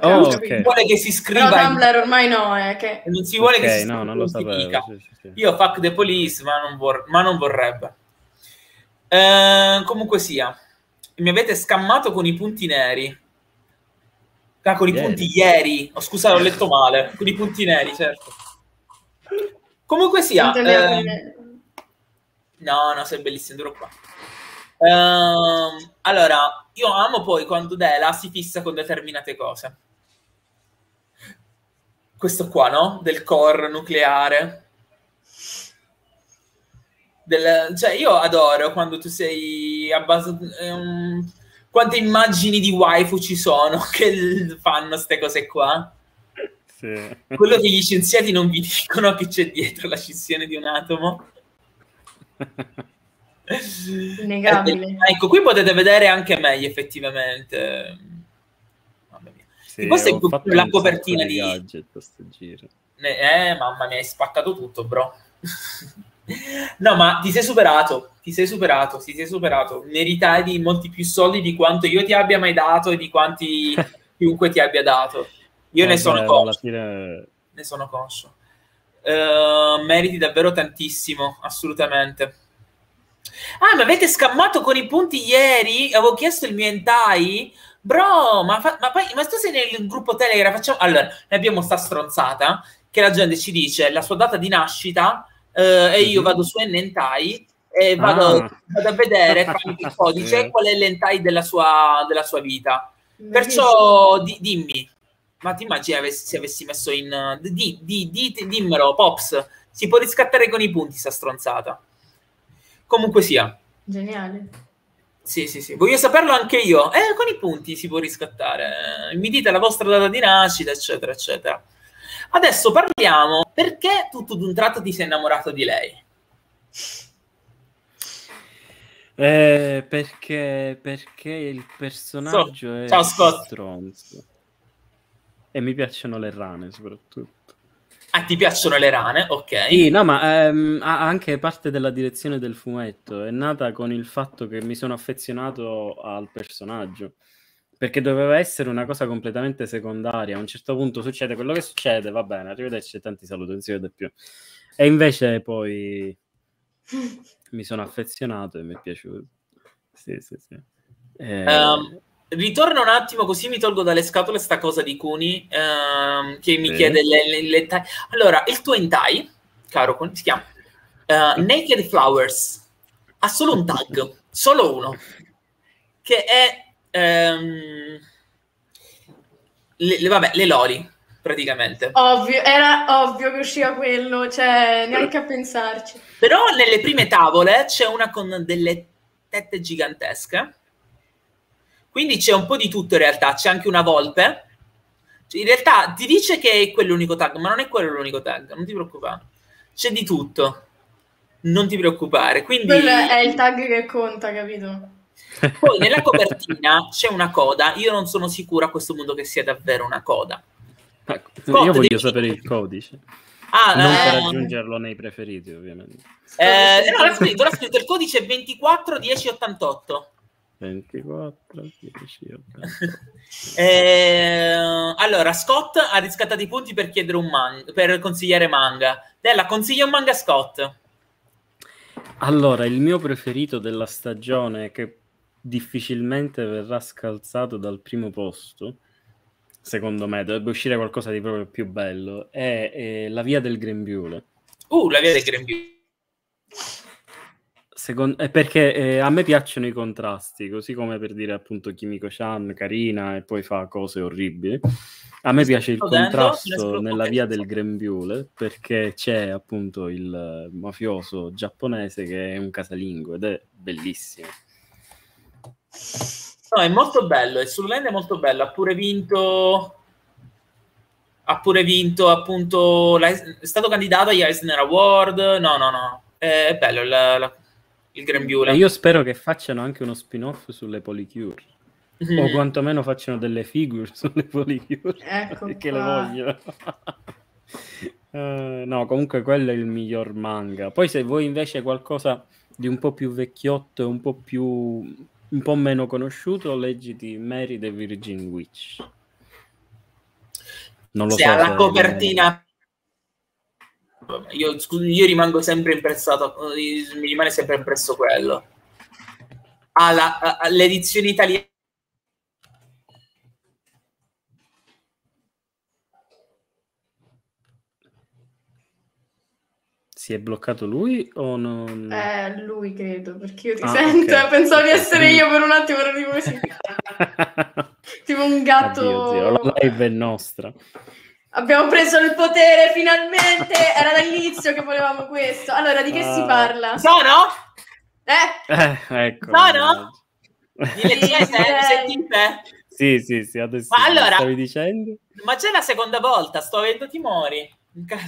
Oh, okay. Si vuole che si scriva. No, Tumblr ormai no, che... Non si vuole che si scriva. No, non lo sapevo. Sì. Io fuck the police, ma non vorrebbe. Comunque sia, mi avete scammato con i punti neri. Ah, con i punti ieri. Oh, scusa, l'ho letto male. Con i punti neri, certo. Comunque sia... No, sei bellissimo, duro qua. Allora, io amo poi quando Dela si fissa con determinate cose. Questo qua, no? Del core nucleare. Cioè, io adoro quando tu sei abbassato... Quante immagini di waifu ci sono che fanno queste cose qua? Sì. Quello che gli scienziati non vi dicono che c'è dietro la scissione di un atomo. Innegabile. Ecco, qui potete vedere anche meglio effettivamente. Mamma mia. Sì, questa è la copertina di gadget, questo giro. Mamma mia, hai spaccato tutto, bro. No, ma ti sei superato, meritavi molti più soldi di quanto io ti abbia mai dato e di quanti chiunque ti abbia dato. Io ne sono conscio. Meriti davvero tantissimo, assolutamente. Ah, mi avete scammato con i punti ieri? Avevo chiesto il mio hentai? Bro, ma tu sei nel gruppo Telegram, facciamo... Allora, ne abbiamo sta stronzata che la gente ci dice la sua data di nascita... e io vado su Hentai e vado a vedere tramite il codice qual è l'hentai della sua vita. Perciò dimmi, ma ti immagini se avessi messo in dimmelo, Pops, si può riscattare con i punti sta stronzata. Comunque sia, geniale. Sì, voglio saperlo anche io. Con i punti si può riscattare, mi dite la vostra data di nascita, eccetera eccetera. Adesso parliamo, perché tutto d'un tratto ti sei innamorato di lei? Perché il personaggio è stronzo. E mi piacciono le rane, soprattutto. Ah, ti piacciono le rane? Ok. Sì, no, ma anche parte della direzione del fumetto è nata con il fatto che mi sono affezionato al personaggio. Perché doveva essere una cosa completamente secondaria. A un certo punto succede quello che succede, va bene, arrivederci, tanti saluti, non si vede più. E invece poi mi sono affezionato e mi è piaciuto. Sì. Ritorno un attimo, così mi tolgo dalle scatole sta cosa di Cuni, che mi chiede le tie. Allora, il tuo hentai, caro, come si chiama? Naked Flowers. Ha solo un tag, solo uno, che è... le loli, praticamente. Ovvio, era ovvio che usciva quello, cioè neanche a pensarci. Però nelle prime tavole c'è una con delle tette gigantesche, quindi c'è un po' di tutto in realtà, c'è anche una volpe. In realtà ti dice che è quello l'unico tag, ma non è quello l'unico tag, non ti preoccupare. C'è di tutto, non ti preoccupare. Quindi... quello è il tag che conta, capito? Poi nella copertina c'è una coda, io non sono sicuro a questo punto che sia davvero una coda. Scott, io voglio sapere il codice. Ah, non per aggiungerlo nei preferiti, ovviamente. No, l'ha scritto, il codice è 241088. 24, 10, 80. Allora, Scott ha riscattato i punti per chiedere un manga, per consigliare manga. Della, consiglia un manga, Scott. Allora, il mio preferito della stagione, che difficilmente verrà scalzato dal primo posto, secondo me, dovrebbe uscire qualcosa di proprio più bello, è La Via del Grembiule. La Via del Grembiule. Perché a me piacciono i contrasti, così come per dire appunto Kimiko-chan, carina, e poi fa cose orribili. A me piace il contrasto nella Via del Grembiule, perché c'è appunto il mafioso giapponese che è un casalingo, ed è bellissimo. No, è molto bello, è sull'ende, è molto bello. Ha pure vinto appunto, è stato candidato agli Eisner Award. No, è bello il Grembiule. E io spero che facciano anche uno spin-off sulle Polycure. O quantomeno facciano delle figure sulle Polycure. Ecco perché le voglio. No, comunque quello è il miglior manga. Poi se vuoi invece qualcosa di un po' più vecchiotto e un po' meno conosciuto, leggiti Mary the Virgin Witch. Non lo so. Ha la copertina... Io rimango sempre impressato, mi rimane sempre impresso quello. All'edizione italiana. Si è bloccato lui o non? Lui credo, perché io ti sento. Okay. Pensavo di essere io per un attimo, non come si chiama. Tipo un gatto. Oddio, la live è nostra. Abbiamo preso il potere, finalmente! Era dall'inizio che volevamo questo. Allora, di che si parla? Sono? Ecco. Sono? Sentite? Sì, adesso ma allora, stavi dicendo? Ma c'è la seconda volta, sto avendo timori.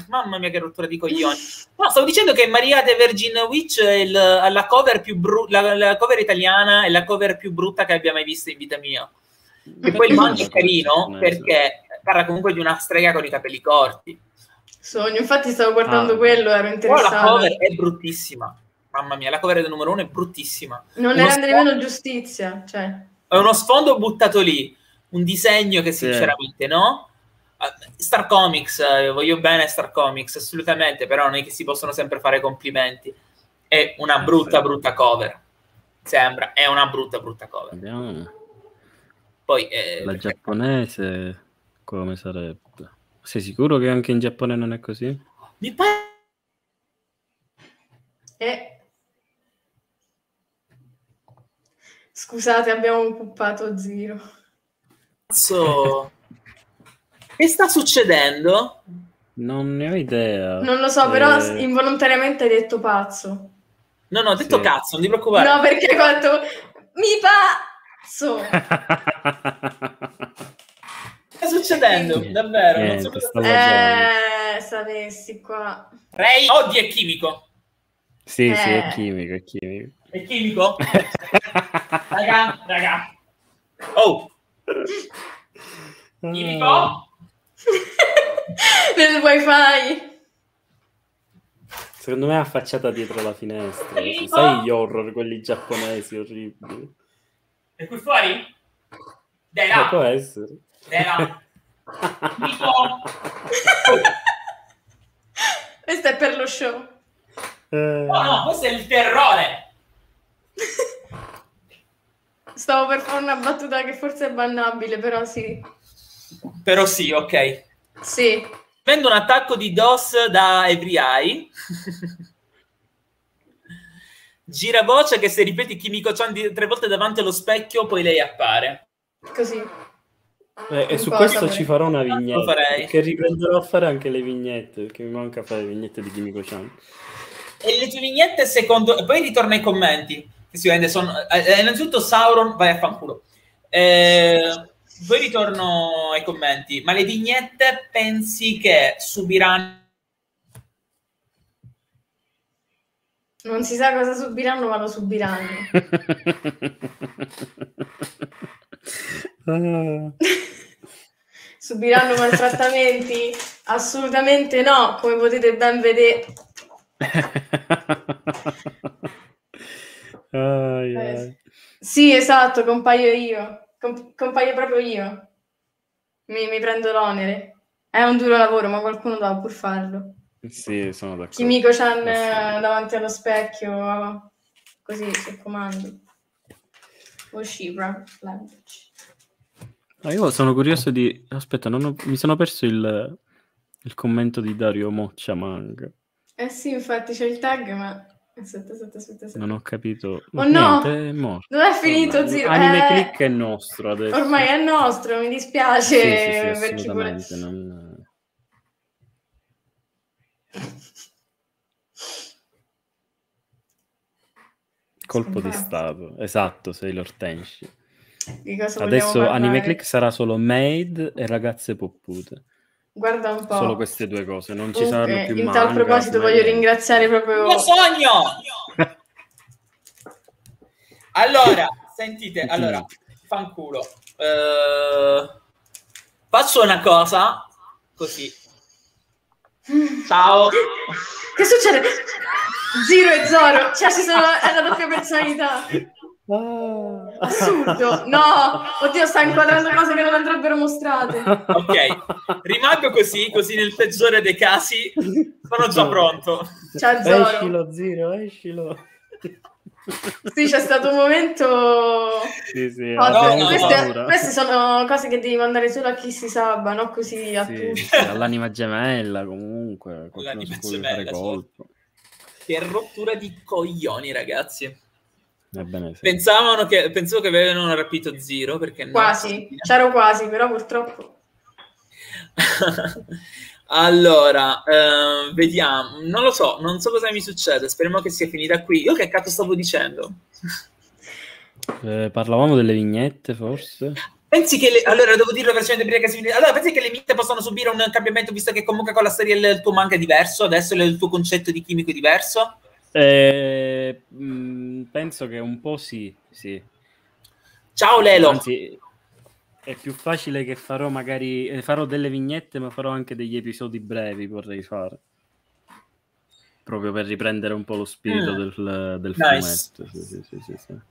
Mamma mia, che rottura di coglioni. No, stavo dicendo che Maria the Virgin Witch è la cover più la cover italiana, è la cover più brutta che abbia mai visto in vita mia. E poi il manga è carino perché... parla comunque di una strega con i capelli corti. Sogno, infatti stavo guardando quello, ero interessata. La cover è bruttissima, mamma mia, la cover del numero 1 è bruttissima. Non le rende nemmeno giustizia, cioè. È uno sfondo buttato lì, un disegno che sinceramente no. Star Comics, voglio bene Star Comics, assolutamente, però non è che si possono sempre fare complimenti. È una brutta cover, sembra, è una brutta cover. Andiamo. Poi, la giapponese... come sarebbe? Sei sicuro che anche in Giappone non è così? Mi pare... Scusate, abbiamo puppato Zero. Cazzo! Che sta succedendo? Non ne ho idea. Non lo so, però involontariamente hai detto pazzo. No, ho detto cazzo, non ti preoccupare. No, perché quanto... Mi pazzo! Succedendo davvero niente, non so cosa sapessi qua. Rei odia è chimico. Sì, è chimico raga chimico nel wifi, secondo me è affacciata dietro la finestra. Sai gli horror quelli giapponesi orribili? E qui fuori? Dai là, può essere. Questo è per lo show. No, questo è il terrore. Stavo per fare una battuta che forse è bannabile, però sì, ok. Sì. Prendo un attacco di DOS da Every Eye. Giravoce che se ripeti Kimiko-chan 3 volte davanti allo specchio poi lei appare. Così. E su questo ci farò una vignetta, che riprenderò a fare anche le vignette, perché mi manca fare le vignette di Kimiko-chan. E le tue vignette, secondo... Poi ritorna ai commenti, che sicuramente sono... innanzitutto Sauron, vai a fanculo. Poi ritorno ai commenti. Ma le vignette pensi che subiranno... Non si sa cosa subiranno, ma lo subiranno. Subiranno maltrattamenti? Assolutamente no, come potete ben vedere. Oh, yeah. Sì, esatto, compaio io. Compaio proprio io. Mi prendo l'onere. È un duro lavoro, ma qualcuno deve pur farlo. Sì, sono d'accordo. Kimiko-chan davanti allo specchio, così, se comando. Ah, io sono curioso di... Aspetta, mi sono perso il commento di Dario Moccia Manga. Eh sì, infatti c'è il tag, ma... Aspetta. Non ho capito. Ma oh niente, no! È morto. Non è finito, ormai. Zero. AnimeClick è nostro adesso. Ormai è nostro, mi dispiace. Sì, per chi vuole... non... Colpo di Stato, esatto, sei l'ortenshi. Adesso AnimeClick sarà solo maid e ragazze poppute. Guarda un po'. Solo queste due cose, non ci saranno più manga. In tal proposito voglio ringraziare proprio... Lo sogno! Allora, sentite, allora, fanculo. Faccio una cosa, così. Ciao! Che succede? Zero e Zoro, cioè è la doppia personalità. Assurdo, no, oddio, sta inquadrando cose che non andrebbero mostrate. Ok, rimango così nel peggiore dei casi sono già pronto. Ciao Zoro. Escilo, Zero, escilo. Sì, c'è stato un momento... Sì, no, queste sono cose che devi mandare solo a chi si sabba, no? Così a tutti. All'anima gemella, comunque. L'anima gemella, colpo. Che rottura di coglioni, ragazzi. Ebbene, sì. Pensavo che avevano rapito Zero, perché quasi, no. C'ero quasi, però purtroppo. Allora, vediamo. Non lo so, non so cosa mi succede. Speriamo che sia finita qui. Io che cazzo stavo dicendo? Parlavamo delle vignette, forse? Pensi che... Allora, devo dirlo velocemente prima che si... Allora, pensi che le vignette possano subire un cambiamento, visto che comunque con la serie il tuo manga è diverso, adesso il tuo concetto di chimico è diverso? Penso che un po' sì. Ciao Lelo! Anzi, è più facile che farò magari... farò delle vignette, ma farò anche degli episodi brevi, vorrei fare. Proprio per riprendere un po' lo spirito del fumetto. Sì.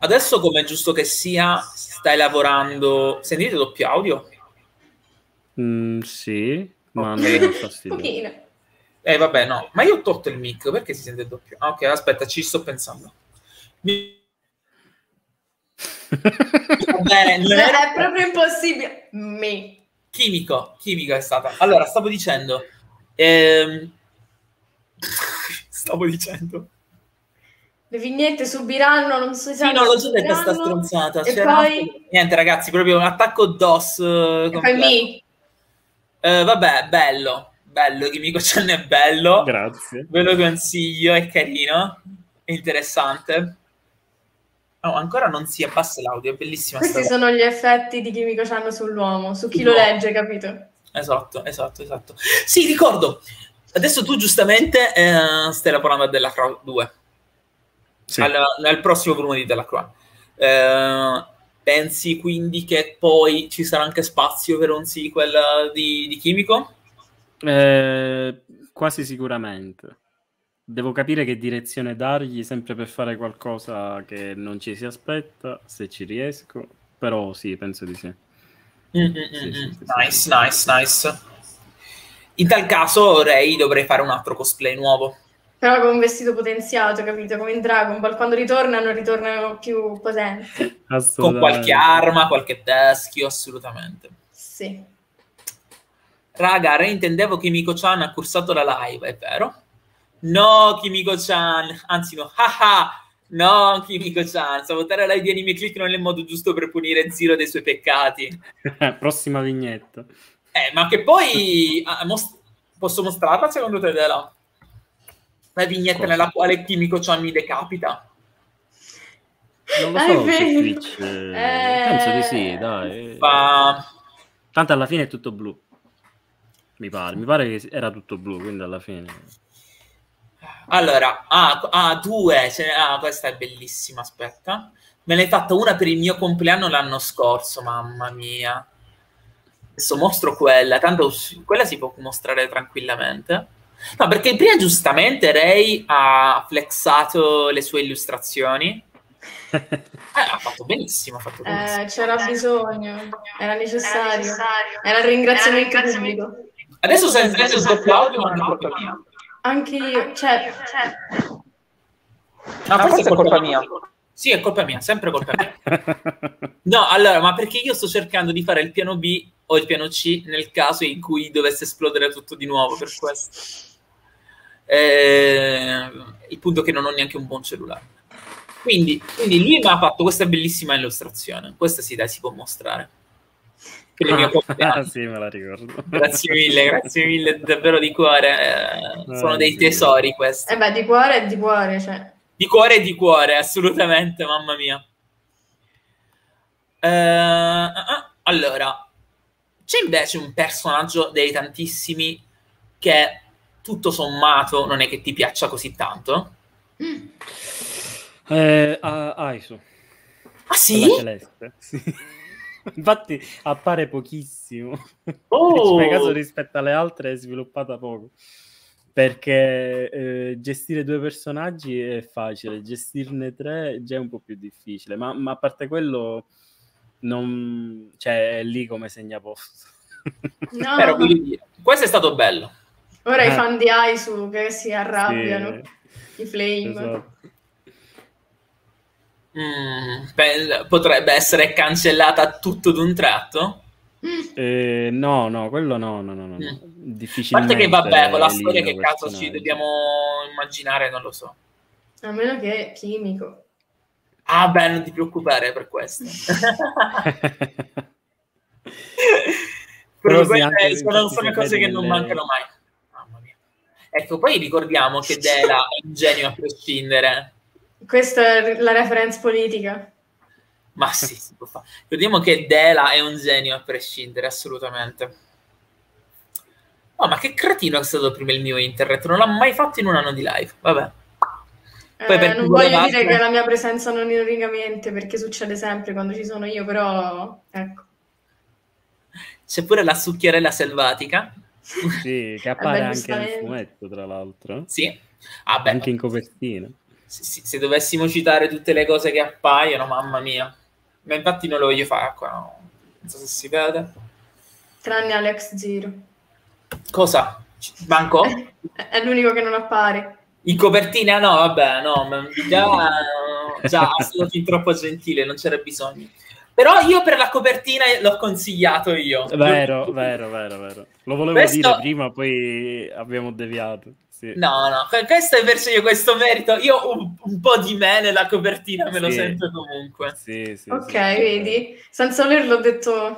Adesso, come è giusto che sia, stai lavorando... Sentite doppio audio? Sì, ma non è fastidio. Un pochino. Vabbè, no. Ma io ho tolto il mic, perché si sente il doppio? Ah, ok, aspetta, ci sto pensando. Vabbè, è proprio impossibile. Chimico è stata. Allora, stavo dicendo... Le vignette subiranno, non so se... Sì, no, lo so detto, sta stronzata. E poi... Niente, ragazzi, proprio un attacco DOS. E poi vabbè, bello, Kimiko-chan è bello. Grazie. Ve lo consiglio, è carino, è interessante. No, ancora non si abbassa l'audio, è bellissima. Questi sono gli effetti di Kimiko-chan sull'uomo, su chi lo legge, capito? Esatto. Sì, ricordo. Adesso tu giustamente stai lavorando a Delacroix 2. Sì. Al prossimo volume di Delacroix. Pensi quindi che poi ci sarà anche spazio per un sequel di Kimiko? Quasi sicuramente. Devo capire che direzione dargli, sempre per fare qualcosa che non ci si aspetta, se ci riesco. Però sì, penso di sì. Nice. In tal caso, Rei, dovrei fare un altro cosplay nuovo. Però con un vestito potenziato, capito? Come in Dragon Ball, quando ritornano più potenti. Con qualche arma, qualche teschio, assolutamente. Sì. Raga, intendevo Kimiko-chan ha cursato la live, è vero? No, Kimiko-chan, anzi no, haha, No, Kimiko-chan, sabotare live di AnimeClick non è il modo giusto per punire Zero dei suoi peccati. Prossima vignetta. Ma che poi... posso mostrarla secondo te, Dela? La vignetta nella quale Kimiko-chan mi decapita. Non lo so, Twitch. Penso di sì, dai. Tanto alla fine è tutto blu. Mi pare che era tutto blu, quindi alla fine... Allora, due, questa è bellissima, aspetta. Me l'hai fatta una per il mio compleanno l'anno scorso, mamma mia. Adesso mostro quella, tanto quella si può mostrare tranquillamente. No, perché prima giustamente Rei ha flexato le sue illustrazioni. Ha fatto benissimo, c'era bisogno, era necessario. Era il ringraziamento pubblico. Adesso senza il doppio audio, ma non porta via. Anche io, certo. Ma forse è colpa mia. Sì, è colpa mia, sempre colpa mia. No, allora, ma perché io sto cercando di fare il piano B o il piano C nel caso in cui dovesse esplodere tutto di nuovo, per questo. Il punto è che non ho neanche un buon cellulare. Quindi lui mi ha fatto questa bellissima illustrazione. Questa sì, dai, si può mostrare. Sì, me la ricordo. Grazie mille, davvero di cuore. Sono dei tesori questi. Beh, di cuore e di cuore, cioè. Di cuore, assolutamente, mamma mia. Allora, c'è invece un personaggio dei tantissimi che tutto sommato non è che ti piaccia così tanto? Aiso. Ah sì? La celeste, sì. Infatti appare pochissimo. Per caso rispetto alle altre è sviluppata poco, perché gestire due personaggi è facile, gestirne tre già è un po' più difficile, ma a parte quello non... cioè, è lì come segnaposto. No. Però, quindi, questo è stato bello. Ora i fan di Aisu che si arrabbiano, sì. I flame, esatto. Potrebbe essere cancellata tutto d'un tratto? No, quello no. Difficilmente. A parte che vabbè, con la storia che cazzo ci dobbiamo immaginare, non lo so. A meno che è chimico. Ah beh, non ti preoccupare per questo. Però sono cose che non mancano mai. Mamma mia. Ecco, poi ricordiamo che Dela è un genio a prescindere. Questa è la reference politica. Ma sì, si può fare. Vediamo che Dela è un genio a prescindere, assolutamente. Oh, ma che cretino è stato prima il mio internet. Non l'ha mai fatto in un anno di live, vabbè. Non voglio dire che la mia presenza non ironicamente, perché succede sempre quando ci sono io, però... ecco. C'è pure la succhiarella selvatica. Sì, che appare anche nel fumetto, tra l'altro. Sì. Ah, beh, anche in copertina. Se dovessimo citare tutte le cose che appaiono, mamma mia. Ma infatti non lo voglio fare qua, no. Non so se si vede. Tranne Alex Zero. Cosa? Banco? È l'unico che non appare. In copertina? No, vabbè, no. Già, sono fin troppo gentile, non c'era bisogno. Però io per la copertina l'ho consigliato io. Vero. Lo volevo dire prima, poi abbiamo deviato. Sì. No, questo è verso io, questo merito. Io un po' di me nella copertina me lo sento comunque. Sì, ok, sì, vedi? Senza volerlo ho detto...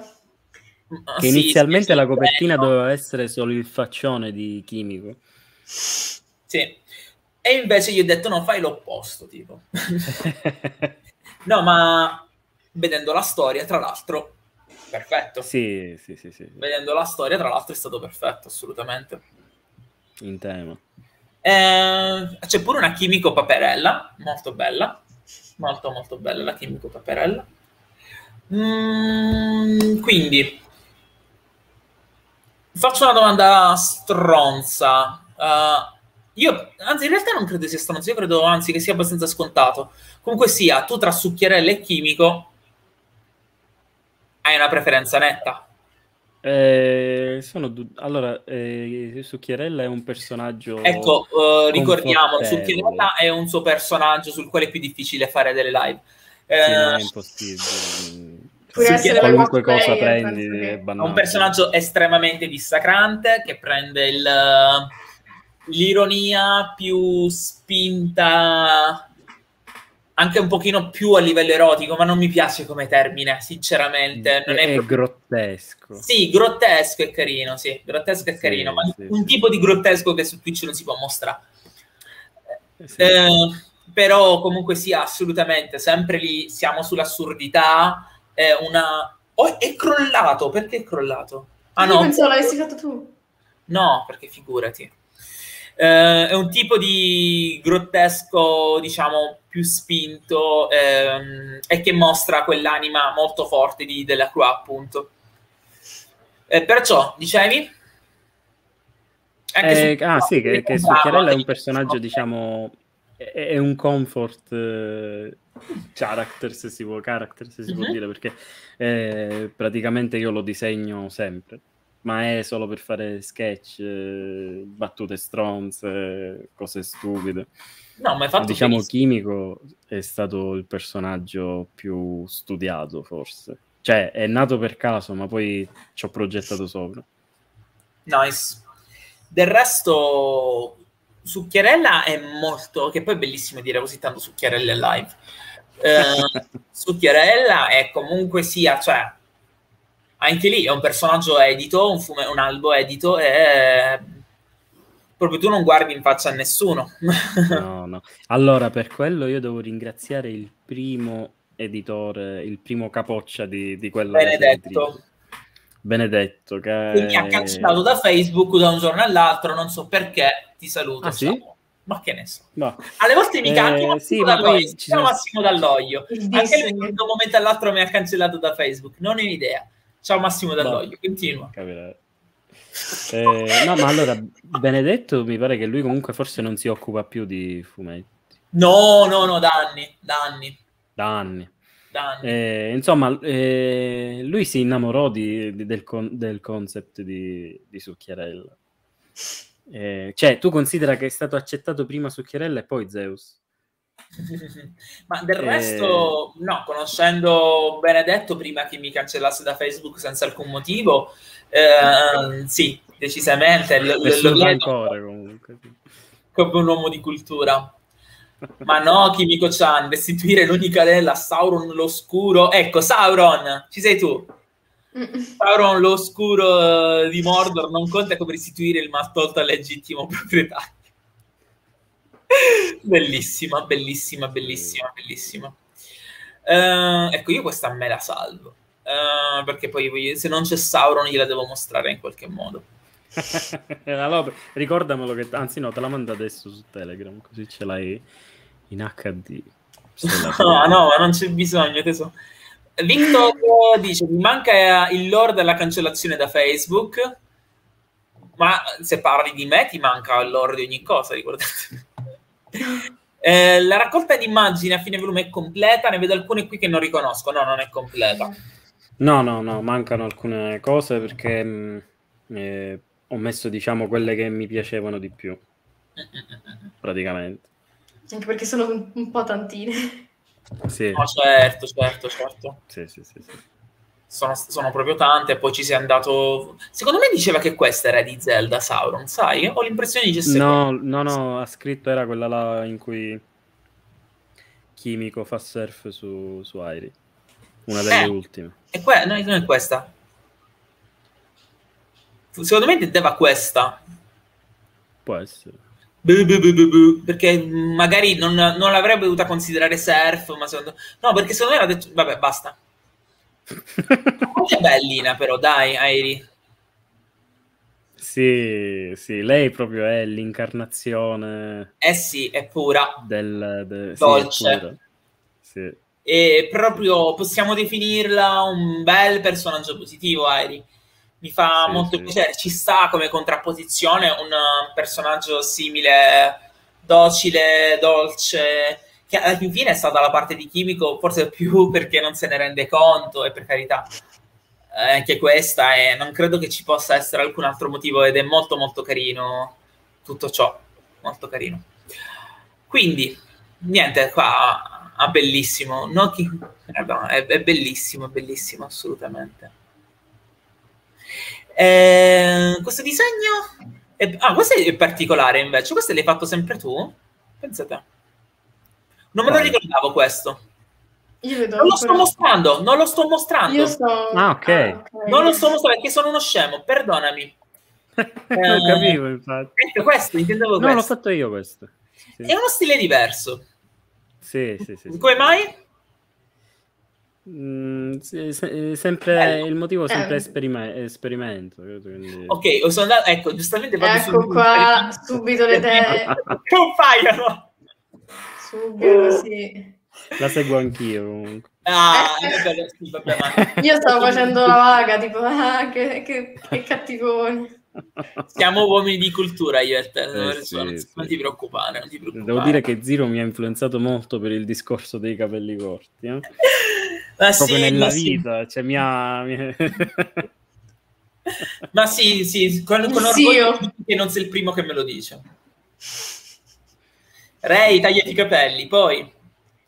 Che inizialmente la copertina doveva essere solo il faccione di Kimiko. Sì. E invece gli ho detto no, fai l'opposto, tipo. No, ma... vedendo la storia, tra l'altro... perfetto. Sì. Vedendo la storia, tra l'altro, è stato perfetto, assolutamente. In tema. C'è pure una Kimiko Paperella, molto bella, molto molto bella la Kimiko Paperella. Quindi faccio una domanda stronza. Io, anzi, in realtà non credo sia stronza, io credo anzi che sia abbastanza scontato. Comunque sia, tu tra Succhiarella e Kimiko hai una preferenza netta. Allora, Succhiarella è un personaggio. Ecco, ricordiamo, Succhiarella è un suo personaggio sul quale è più difficile fare delle live. Sì, non è impossibile. Qualunque cosa prendi è banale. È un personaggio estremamente dissacrante che prende l'ironia più spinta anche un pochino più a livello erotico, ma non mi piace come termine, sinceramente. Non è proprio... grottesco. Sì, grottesco è carino, sì, grottesco è carino, ma sì, un tipo di grottesco che su Twitch non si può mostrare. Sì. Però comunque sia, assolutamente, sempre lì siamo sull'assurdità, è una... Oh, è crollato, perché è crollato? Ah, io no, pensavo l'avessi fatto tu. No, perché figurati. È un tipo di grottesco, diciamo, più spinto e che mostra quell'anima molto forte di Delacroix, appunto. Perciò, dicevi? Anche sì, che Zucchiarello è un personaggio, diciamo, è un comfort character, se si vuole, dire, perché praticamente io lo disegno sempre. Ma è solo per fare sketch, battute stronze, cose stupide. No, ma diciamo benissimo. Kimiko è stato il personaggio più studiato, forse. Cioè, è nato per caso, ma poi ci ho progettato sopra. Nice. Del resto, Succhiarella è molto... Che poi è bellissimo dire così tanto Succhiarella live. Succhiarella è comunque sia... Cioè, anche lì è un personaggio edito, un albo edito, e proprio tu non guardi in faccia a nessuno. No, no. Allora, per quello io devo ringraziare il primo editore, il primo capoccia di quella... Benedetto. Benedetto, che... Quindi ha cancellato da Facebook da un giorno all'altro, non so perché, ti saluto. Ah, sì? Ma che ne so. No. Alle volte mi cambia sì, Massimo Dall'Oglio. Anche lui da un momento all'altro mi ha cancellato da Facebook, non ho idea. Ciao Massimo Dall'Oglio, continua. No, ma allora, Benedetto mi pare che lui comunque forse non si occupa più di fumetti. No, no, no, da anni. Insomma, lui si innamorò del concept di Succhiarella. Cioè, tu considera che è stato accettato prima Succhiarella e poi Zeus. Ma del resto no, conoscendo Benedetto prima che mi cancellasse da Facebook senza alcun motivo, sì, decisamente lo vedo ancora, comunque, come un uomo di cultura. Ma no, Kimiko-chan, restituire l'unica lella a Sauron l'oscuro. Ecco, Sauron, ci sei tu. Sauron l'oscuro di Mordor non conta come restituire il mal tolto al legittimo proprietario. Bellissima, bellissima, bellissima, bellissima. Ecco, io questa me la salvo, perché poi se non c'è Sauron gliela devo mostrare in qualche modo. Allora, ricordamelo che, anzi no, te la mando adesso su Telegram, così ce l'hai in HD. No, no, ma non c'è bisogno, teso. Victor dice, mi manca il lore della cancellazione da Facebook. Ma se parli di me ti manca l'oro di ogni cosa, ricordate. La raccolta di immagini a fine volume è completa, ne vedo alcune qui che non riconosco. No, non è completa. No, no, no, mancano alcune cose perché ho messo, diciamo, quelle che mi piacevano di più, praticamente. Anche perché sono un po' tantine. Sì. No, certo, certo, certo. Sì, sì, sì, sì. Sono proprio tante, e poi ci sei andato... Secondo me diceva che questa era di Zelda, Sauron, sai? Ho l'impressione di... No, no, no, ha scritto era quella là in cui Kimiko fa surf su Airi. Una delle ultime. E non è questa. Secondo me intendeva questa. Può essere. Perché magari non l'avrebbe dovuta considerare surf, ma secondo... No, perché secondo me era detto... Vabbè, basta. È bellina però, dai, Airi. Sì, sì, lei proprio è l'incarnazione. Eh sì, è pura. Dolce. Sì, è pura. Sì. E proprio possiamo definirla un bel personaggio positivo, Airi. Mi fa molto piacere. Ci sta come contrapposizione un personaggio simile, docile, dolce... che alla fine è stata la parte di Kimiko, forse più perché non se ne rende conto, e per carità, anche questa, e non credo che ci possa essere alcun altro motivo, ed è molto molto carino tutto ciò, molto carino. Quindi, niente, qua è bellissimo, no, è bellissimo, bellissimo, assolutamente. Questo disegno... Questo è particolare invece, questo l'hai fatto sempre tu? Pensate... Non me lo ricordavo questo. Io vedo non lo sto mostrando, non lo sto mostrando. Io sto... Ah, okay. Ah, ok. Non lo sto mostrando perché sono uno scemo, perdonami. Non capivo, infatti. Ecco, questo, intendevo questo. No, l'ho fatto io questo. Sì. È uno stile diverso. Sì, sì, sì. Come mai? Sempre il motivo sempre esperimento, quindi... Ok, sono andato, ecco, giustamente ecco qua, subito le idee compaiono subito, sì, la seguo anch'io comunque. Vabbè, sì, vabbè, ma... io stavo facendo la vaga tipo che cattivoni, siamo uomini di cultura io e te, non ti preoccupare, non ti preoccupare. Devo dire che Zero mi ha influenzato molto per il discorso dei capelli corti, eh? Ma proprio sì, nella vita, cioè mia... Ma sì, sì, con orgoglio che non sei il primo che me lo dice. Rei, tagliati i capelli, poi...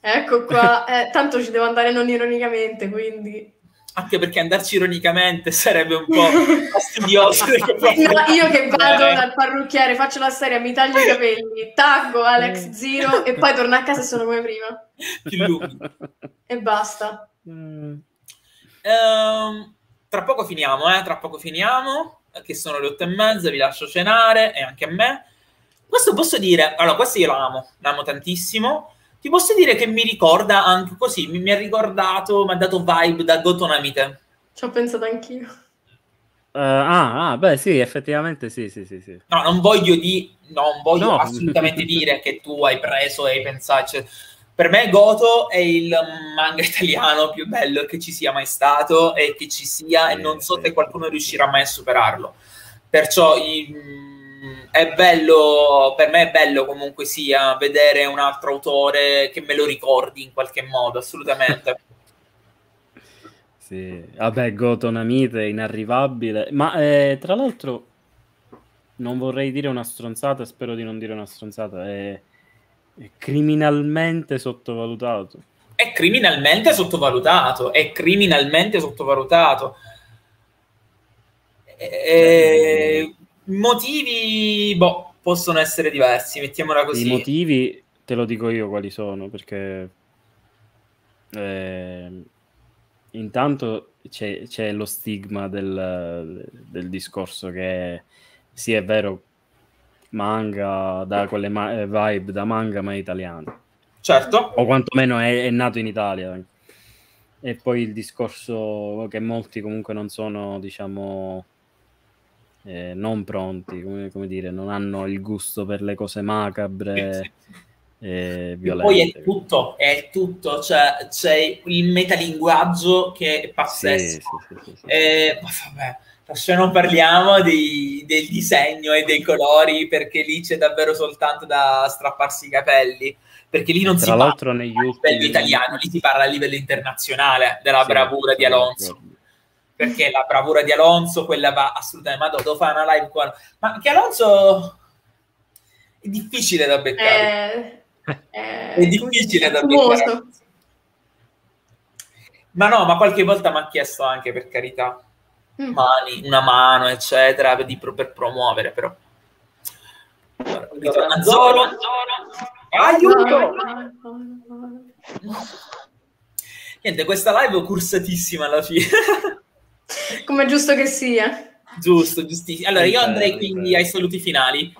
Ecco qua, tanto ci devo andare non ironicamente, quindi... Anche perché andarci ironicamente sarebbe un po' fastidioso. No, io che vado dal parrucchiere, faccio la serie, mi taglio i capelli, taggo Alex Zero e poi torno a casa e sono come prima. Più lunghi. E basta. Tra poco finiamo, tra poco finiamo, che sono le 8:30, vi lascio cenare, e anche a me. Questo posso dire, allora, questo io l'amo tantissimo. Ti posso dire che mi ricorda anche così, mi ha ricordato, mi ha dato vibe da Gotonamite. Ci ho pensato anch'io. Beh, sì, effettivamente sì. No, non voglio assolutamente dire che tu hai preso e hai pensato... Cioè, per me Goto è il manga italiano più bello che ci sia mai stato e che ci sia, e non so se qualcuno riuscirà mai a superarlo. Perciò... è bello, per me è bello comunque sia vedere un altro autore che me lo ricordi in qualche modo, assolutamente. Sì, vabbè, Gotonamite è inarrivabile, ma tra l'altro non vorrei dire una stronzata, spero di non dire una stronzata, è criminalmente sottovalutato. È criminalmente sottovalutato, è criminalmente sottovalutato. Motivi, possono essere diversi, mettiamola così. I motivi te lo dico io quali sono, perché intanto c'è lo stigma del discorso che sì, è vero, manga, da quelle vibe da manga, ma è italiano. Certo. O quantomeno è nato in Italia. E poi il discorso che molti comunque non sono, diciamo... non pronti, come dire, non hanno il gusto per le cose macabre, violente. Poi è tutto, cioè, c'è il metalinguaggio che è pazzesco. Sì. Vabbè, se non parliamo del disegno e dei colori, perché lì c'è davvero soltanto da strapparsi i capelli, perché lì non si parla a livello italiano, lì si parla a livello internazionale della bravura di Alonso. Perché la bravura di Alonso, quella va assolutamente... Ma devo fare una live qua. Ma che Alonso è difficile da beccare. È difficile da beccare. Ma no, ma qualche volta mi ha chiesto anche, per carità, una mano, eccetera, per promuovere, però. Zoro! Aiuto! Niente, questa live è cursatissima alla fine. Come giusto che sia. Giusto, giustissimo. Allora, io andrei quindi ai saluti finali.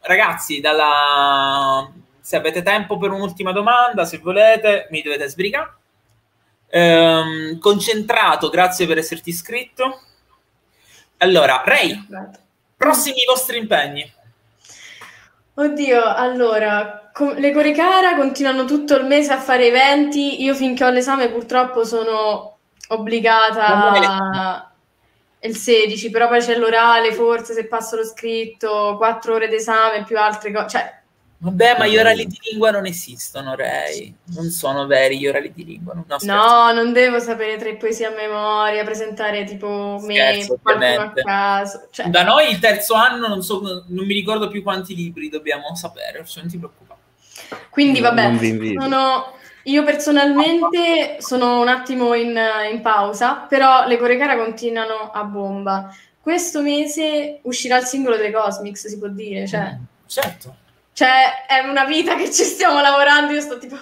Ragazzi, se avete tempo per un'ultima domanda, se volete, mi dovete sbrigare. Concentrato, grazie per esserti iscritto. Allora, Rei, prossimi vostri impegni. Oddio, allora, le Core Cara continuano tutto il mese a fare eventi. Io finché ho l'esame purtroppo sono... obbligata il 16, però poi c'è l'orale, forse se passo lo scritto, 4 ore d'esame più altre cose, cioè... Vabbè, ma gli orali di lingua non esistono, Rei, non sono veri gli orali di lingua. No, non devo sapere 3 poesie a memoria, presentare tipo qualcuno a caso, cioè... Da noi il terzo anno non mi ricordo più quanti libri dobbiamo sapere, cioè non ti preoccupare, quindi vabbè, sono... Io personalmente sono un attimo in pausa, però le Core Cara continuano a bomba. Questo mese uscirà il singolo delle Cosmics, si può dire, cioè... Certo. Cioè, è una vita che ci stiamo lavorando, io sto tipo...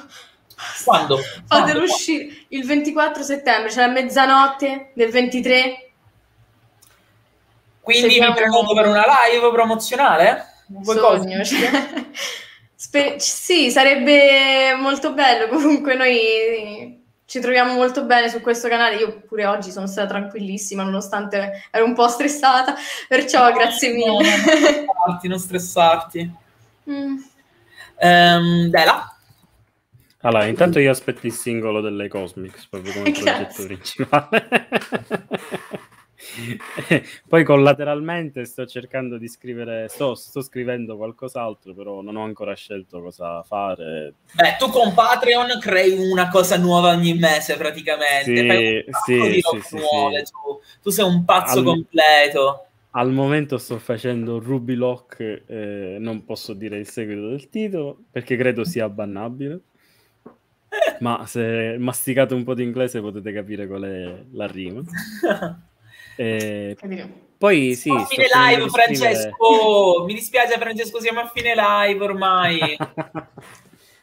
Quando? Fatelo uscire. Il 24 settembre, cioè a mezzanotte del 23. Quindi mi prenoto per una live promozionale? Sogno, cioè. Sì, sarebbe molto bello. Comunque noi ci troviamo molto bene su questo canale. Io pure oggi sono stata tranquillissima, nonostante ero un po' stressata. Perciò no, grazie mille. No, non stressarti. Della? Allora, intanto io aspetto il singolo delle Cosmics, proprio come progetto principale. Poi collateralmente sto cercando di scrivere, sto scrivendo qualcos'altro, però non ho ancora scelto cosa fare. Beh, tu con Patreon crei una cosa nuova ogni mese praticamente. Sì. Tu sei un pazzo completo. Al momento sto facendo Ruby Lock, non posso dire il seguito del titolo perché credo sia abbannabile. Ma se masticate un po' di inglese potete capire qual è la rima. Poi sì, a fine live, Francesco. Mi dispiace, Francesco, siamo a fine live ormai.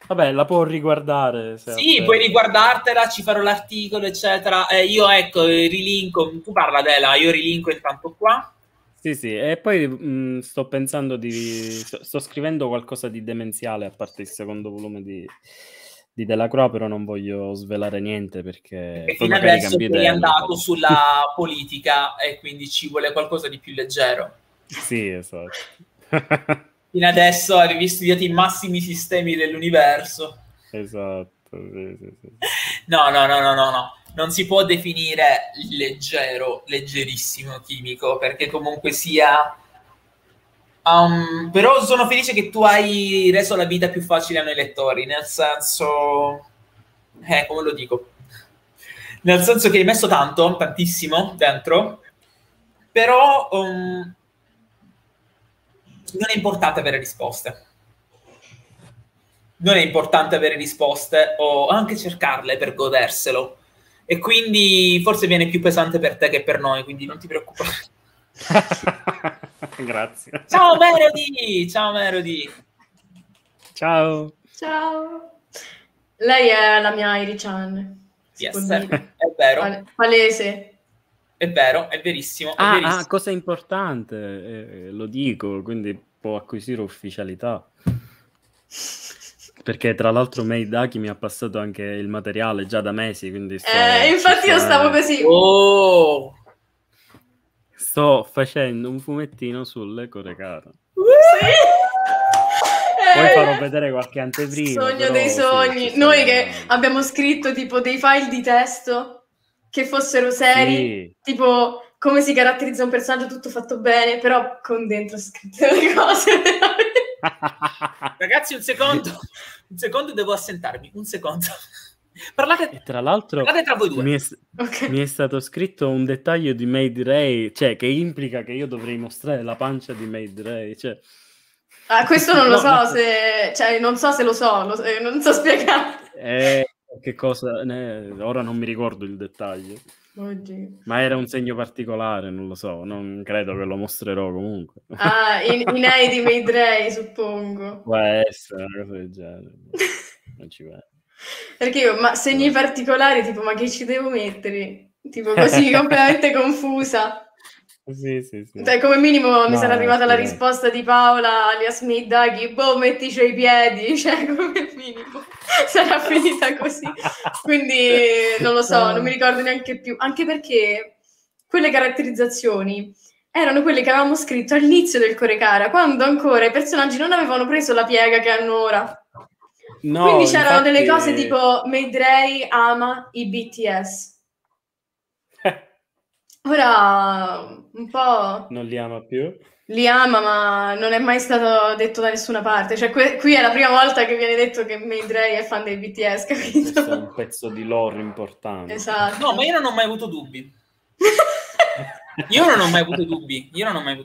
Vabbè, la può riguardare. Sì, puoi riguardartela, ci farò l'articolo, eccetera. Io ecco, rilinko. Tu parla Dela, io rilinko intanto qua. Sì, e poi sto pensando sto scrivendo qualcosa di demenziale, a parte il secondo volume di Delacroix, però non voglio svelare niente perché fino adesso è andato sulla politica e quindi ci vuole qualcosa di più leggero. Sì, esatto. Fino adesso avevi studiato i massimi sistemi dell'universo. Esatto. No. Non si può definire leggero, leggerissimo Kimiko, perché comunque sia... però sono felice che tu hai reso la vita più facile a noi lettori, nel senso... come lo dico? Nel senso che hai messo tanto, tantissimo, dentro, però non è importante avere risposte. Non è importante avere risposte o anche cercarle per goderselo. E quindi forse viene più pesante per te che per noi, quindi non ti preoccupare. Grazie. Ciao Melody! Ciao Melody! Ciao! Ciao! Lei è la mia Airi-chan. Yes, è vero. Palese. È vero, è verissimo. Cosa importante, lo dico, quindi può acquisire ufficialità. Perché tra l'altro Meidaki mi ha passato anche il materiale già da mesi, quindi infatti io stavo così. Oh! Sto facendo un fumettino sulle Core Cara. Sì! Poi farò vedere qualche anteprima. Sogno però, dei sogni. Sì, noi che abbiamo scritto tipo dei file di testo che fossero seri, tipo come si caratterizza un personaggio tutto fatto bene, però con dentro scritte le cose. Ragazzi, un secondo devo assentarmi, un secondo. Parlate, e tra l'altro tra voi due. Mi è stato scritto un dettaglio di Made Rei, cioè che implica che io dovrei mostrare la pancia di Made Rei, cioè... questo non lo so, no. Non so spiegare che cosa, ora non mi ricordo il dettaglio. Oddio. Ma era un segno particolare, non lo so, non credo che lo mostrerò comunque. In Airi di Midori, suppongo. Può essere una cosa del genere. Non ci va. Perché io, ma segni particolari, tipo, ma che ci devo mettere? Tipo così, completamente confusa. Sì. Cioè, come minimo mi sarà arrivata la risposta di Paola alias Midagi, boh, mettici i piedi, cioè come minimo sarà finita così, quindi non lo so, non mi ricordo neanche più, anche perché quelle caratterizzazioni erano quelle che avevamo scritto all'inizio del Core Cara, quando ancora i personaggi non avevano preso la piega che hanno ora, quindi c'erano delle cose tipo Midori ama i BTS. Ora un po'... Non li ama più? Li ama, ma non è mai stato detto da nessuna parte. Cioè, qui è la prima volta che viene detto che Midori è fan dei BTS, capito? Questo è un pezzo di lore importante. Esatto. No, ma io non ho mai avuto dubbi. Io non ho mai avuto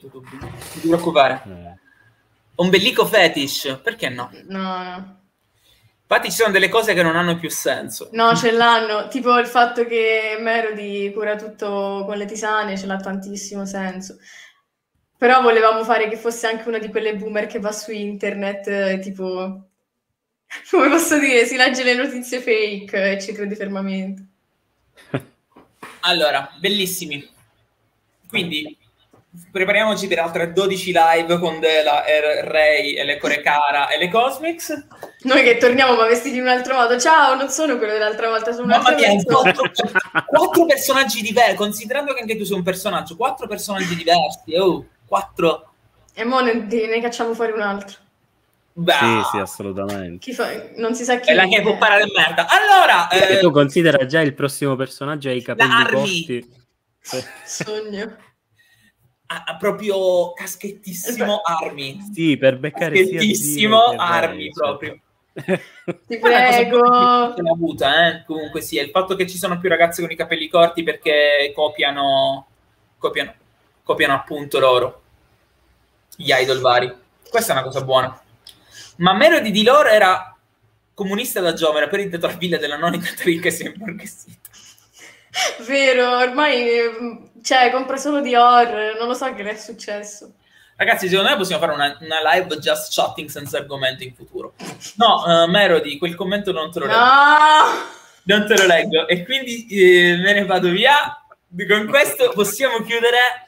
dubbi. Non ti preoccupare. Un bellico fetish, perché no? No. Infatti ci sono delle cose che non hanno più senso. No, ce l'hanno. Tipo il fatto che Melody cura tutto con le tisane, ce l'ha tantissimo senso. Però volevamo fare che fosse anche una di quelle boomer che va su internet, tipo... Come posso dire? Si legge le notizie fake e ci crede fermamente. Allora, bellissimi. Quindi, prepariamoci per altre 12 live con Dela, Rei e le Core Cara e le Cosmics. Noi che torniamo ma vestiti in un altro modo. Ciao, non sono quello dell'altra volta, sono un altro modo. 4 personaggi diversi, considerando che anche tu sei un personaggio. 4 personaggi diversi, oh, 4. E mo ne cacciamo fuori un altro. Bah. Sì, sì, assolutamente. Chi fa... Non si sa chi è. La che può parare merda. Allora, tu considera già il prossimo personaggio ai capelli corti. Sogno. Ah, proprio caschettissimo Army. Sì, per beccare caschettissimo Army proprio. Ti prego. L'ho avuta, eh? Comunque sì, è il fatto che ci sono più ragazze con i capelli corti perché copiano appunto loro gli idol vari. Questa è una cosa buona. Ma Melody di loro era comunista da giovane, per il villa della nonna cattolica sempre che sì. Vero, ormai cioè, compra solo di horror, non lo so che le è successo. Ragazzi, secondo me possiamo fare una live just chatting senza argomento in futuro. No, Melody, quel commento non te lo leggo. No! Non te lo leggo. E quindi me ne vado via. Con questo possiamo chiudere...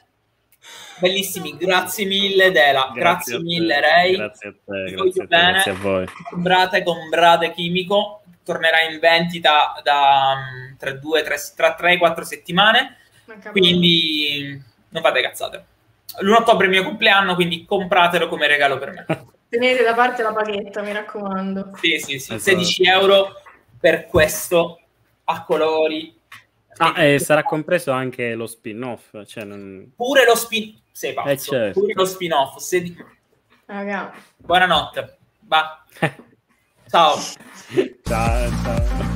Bellissimi, grazie mille Dela, grazie mille Rei, grazie a te, grazie, bene. Grazie a voi. Comprate Kimiko, tornerà in vendita tra 3 e 4 settimane, quindi non fate cazzate. L'1 ottobre è il mio compleanno, quindi compratelo come regalo per me. Tenete da parte la paghetta, mi raccomando. Sì, sì, sì, esatto. 16 euro per questo, a colori. Sarà compreso anche lo spin-off, cioè non... Pure lo spin-off, sei pazzo, certo. Pure lo spin-off, buonanotte, va. Ciao. Ciao, ciao.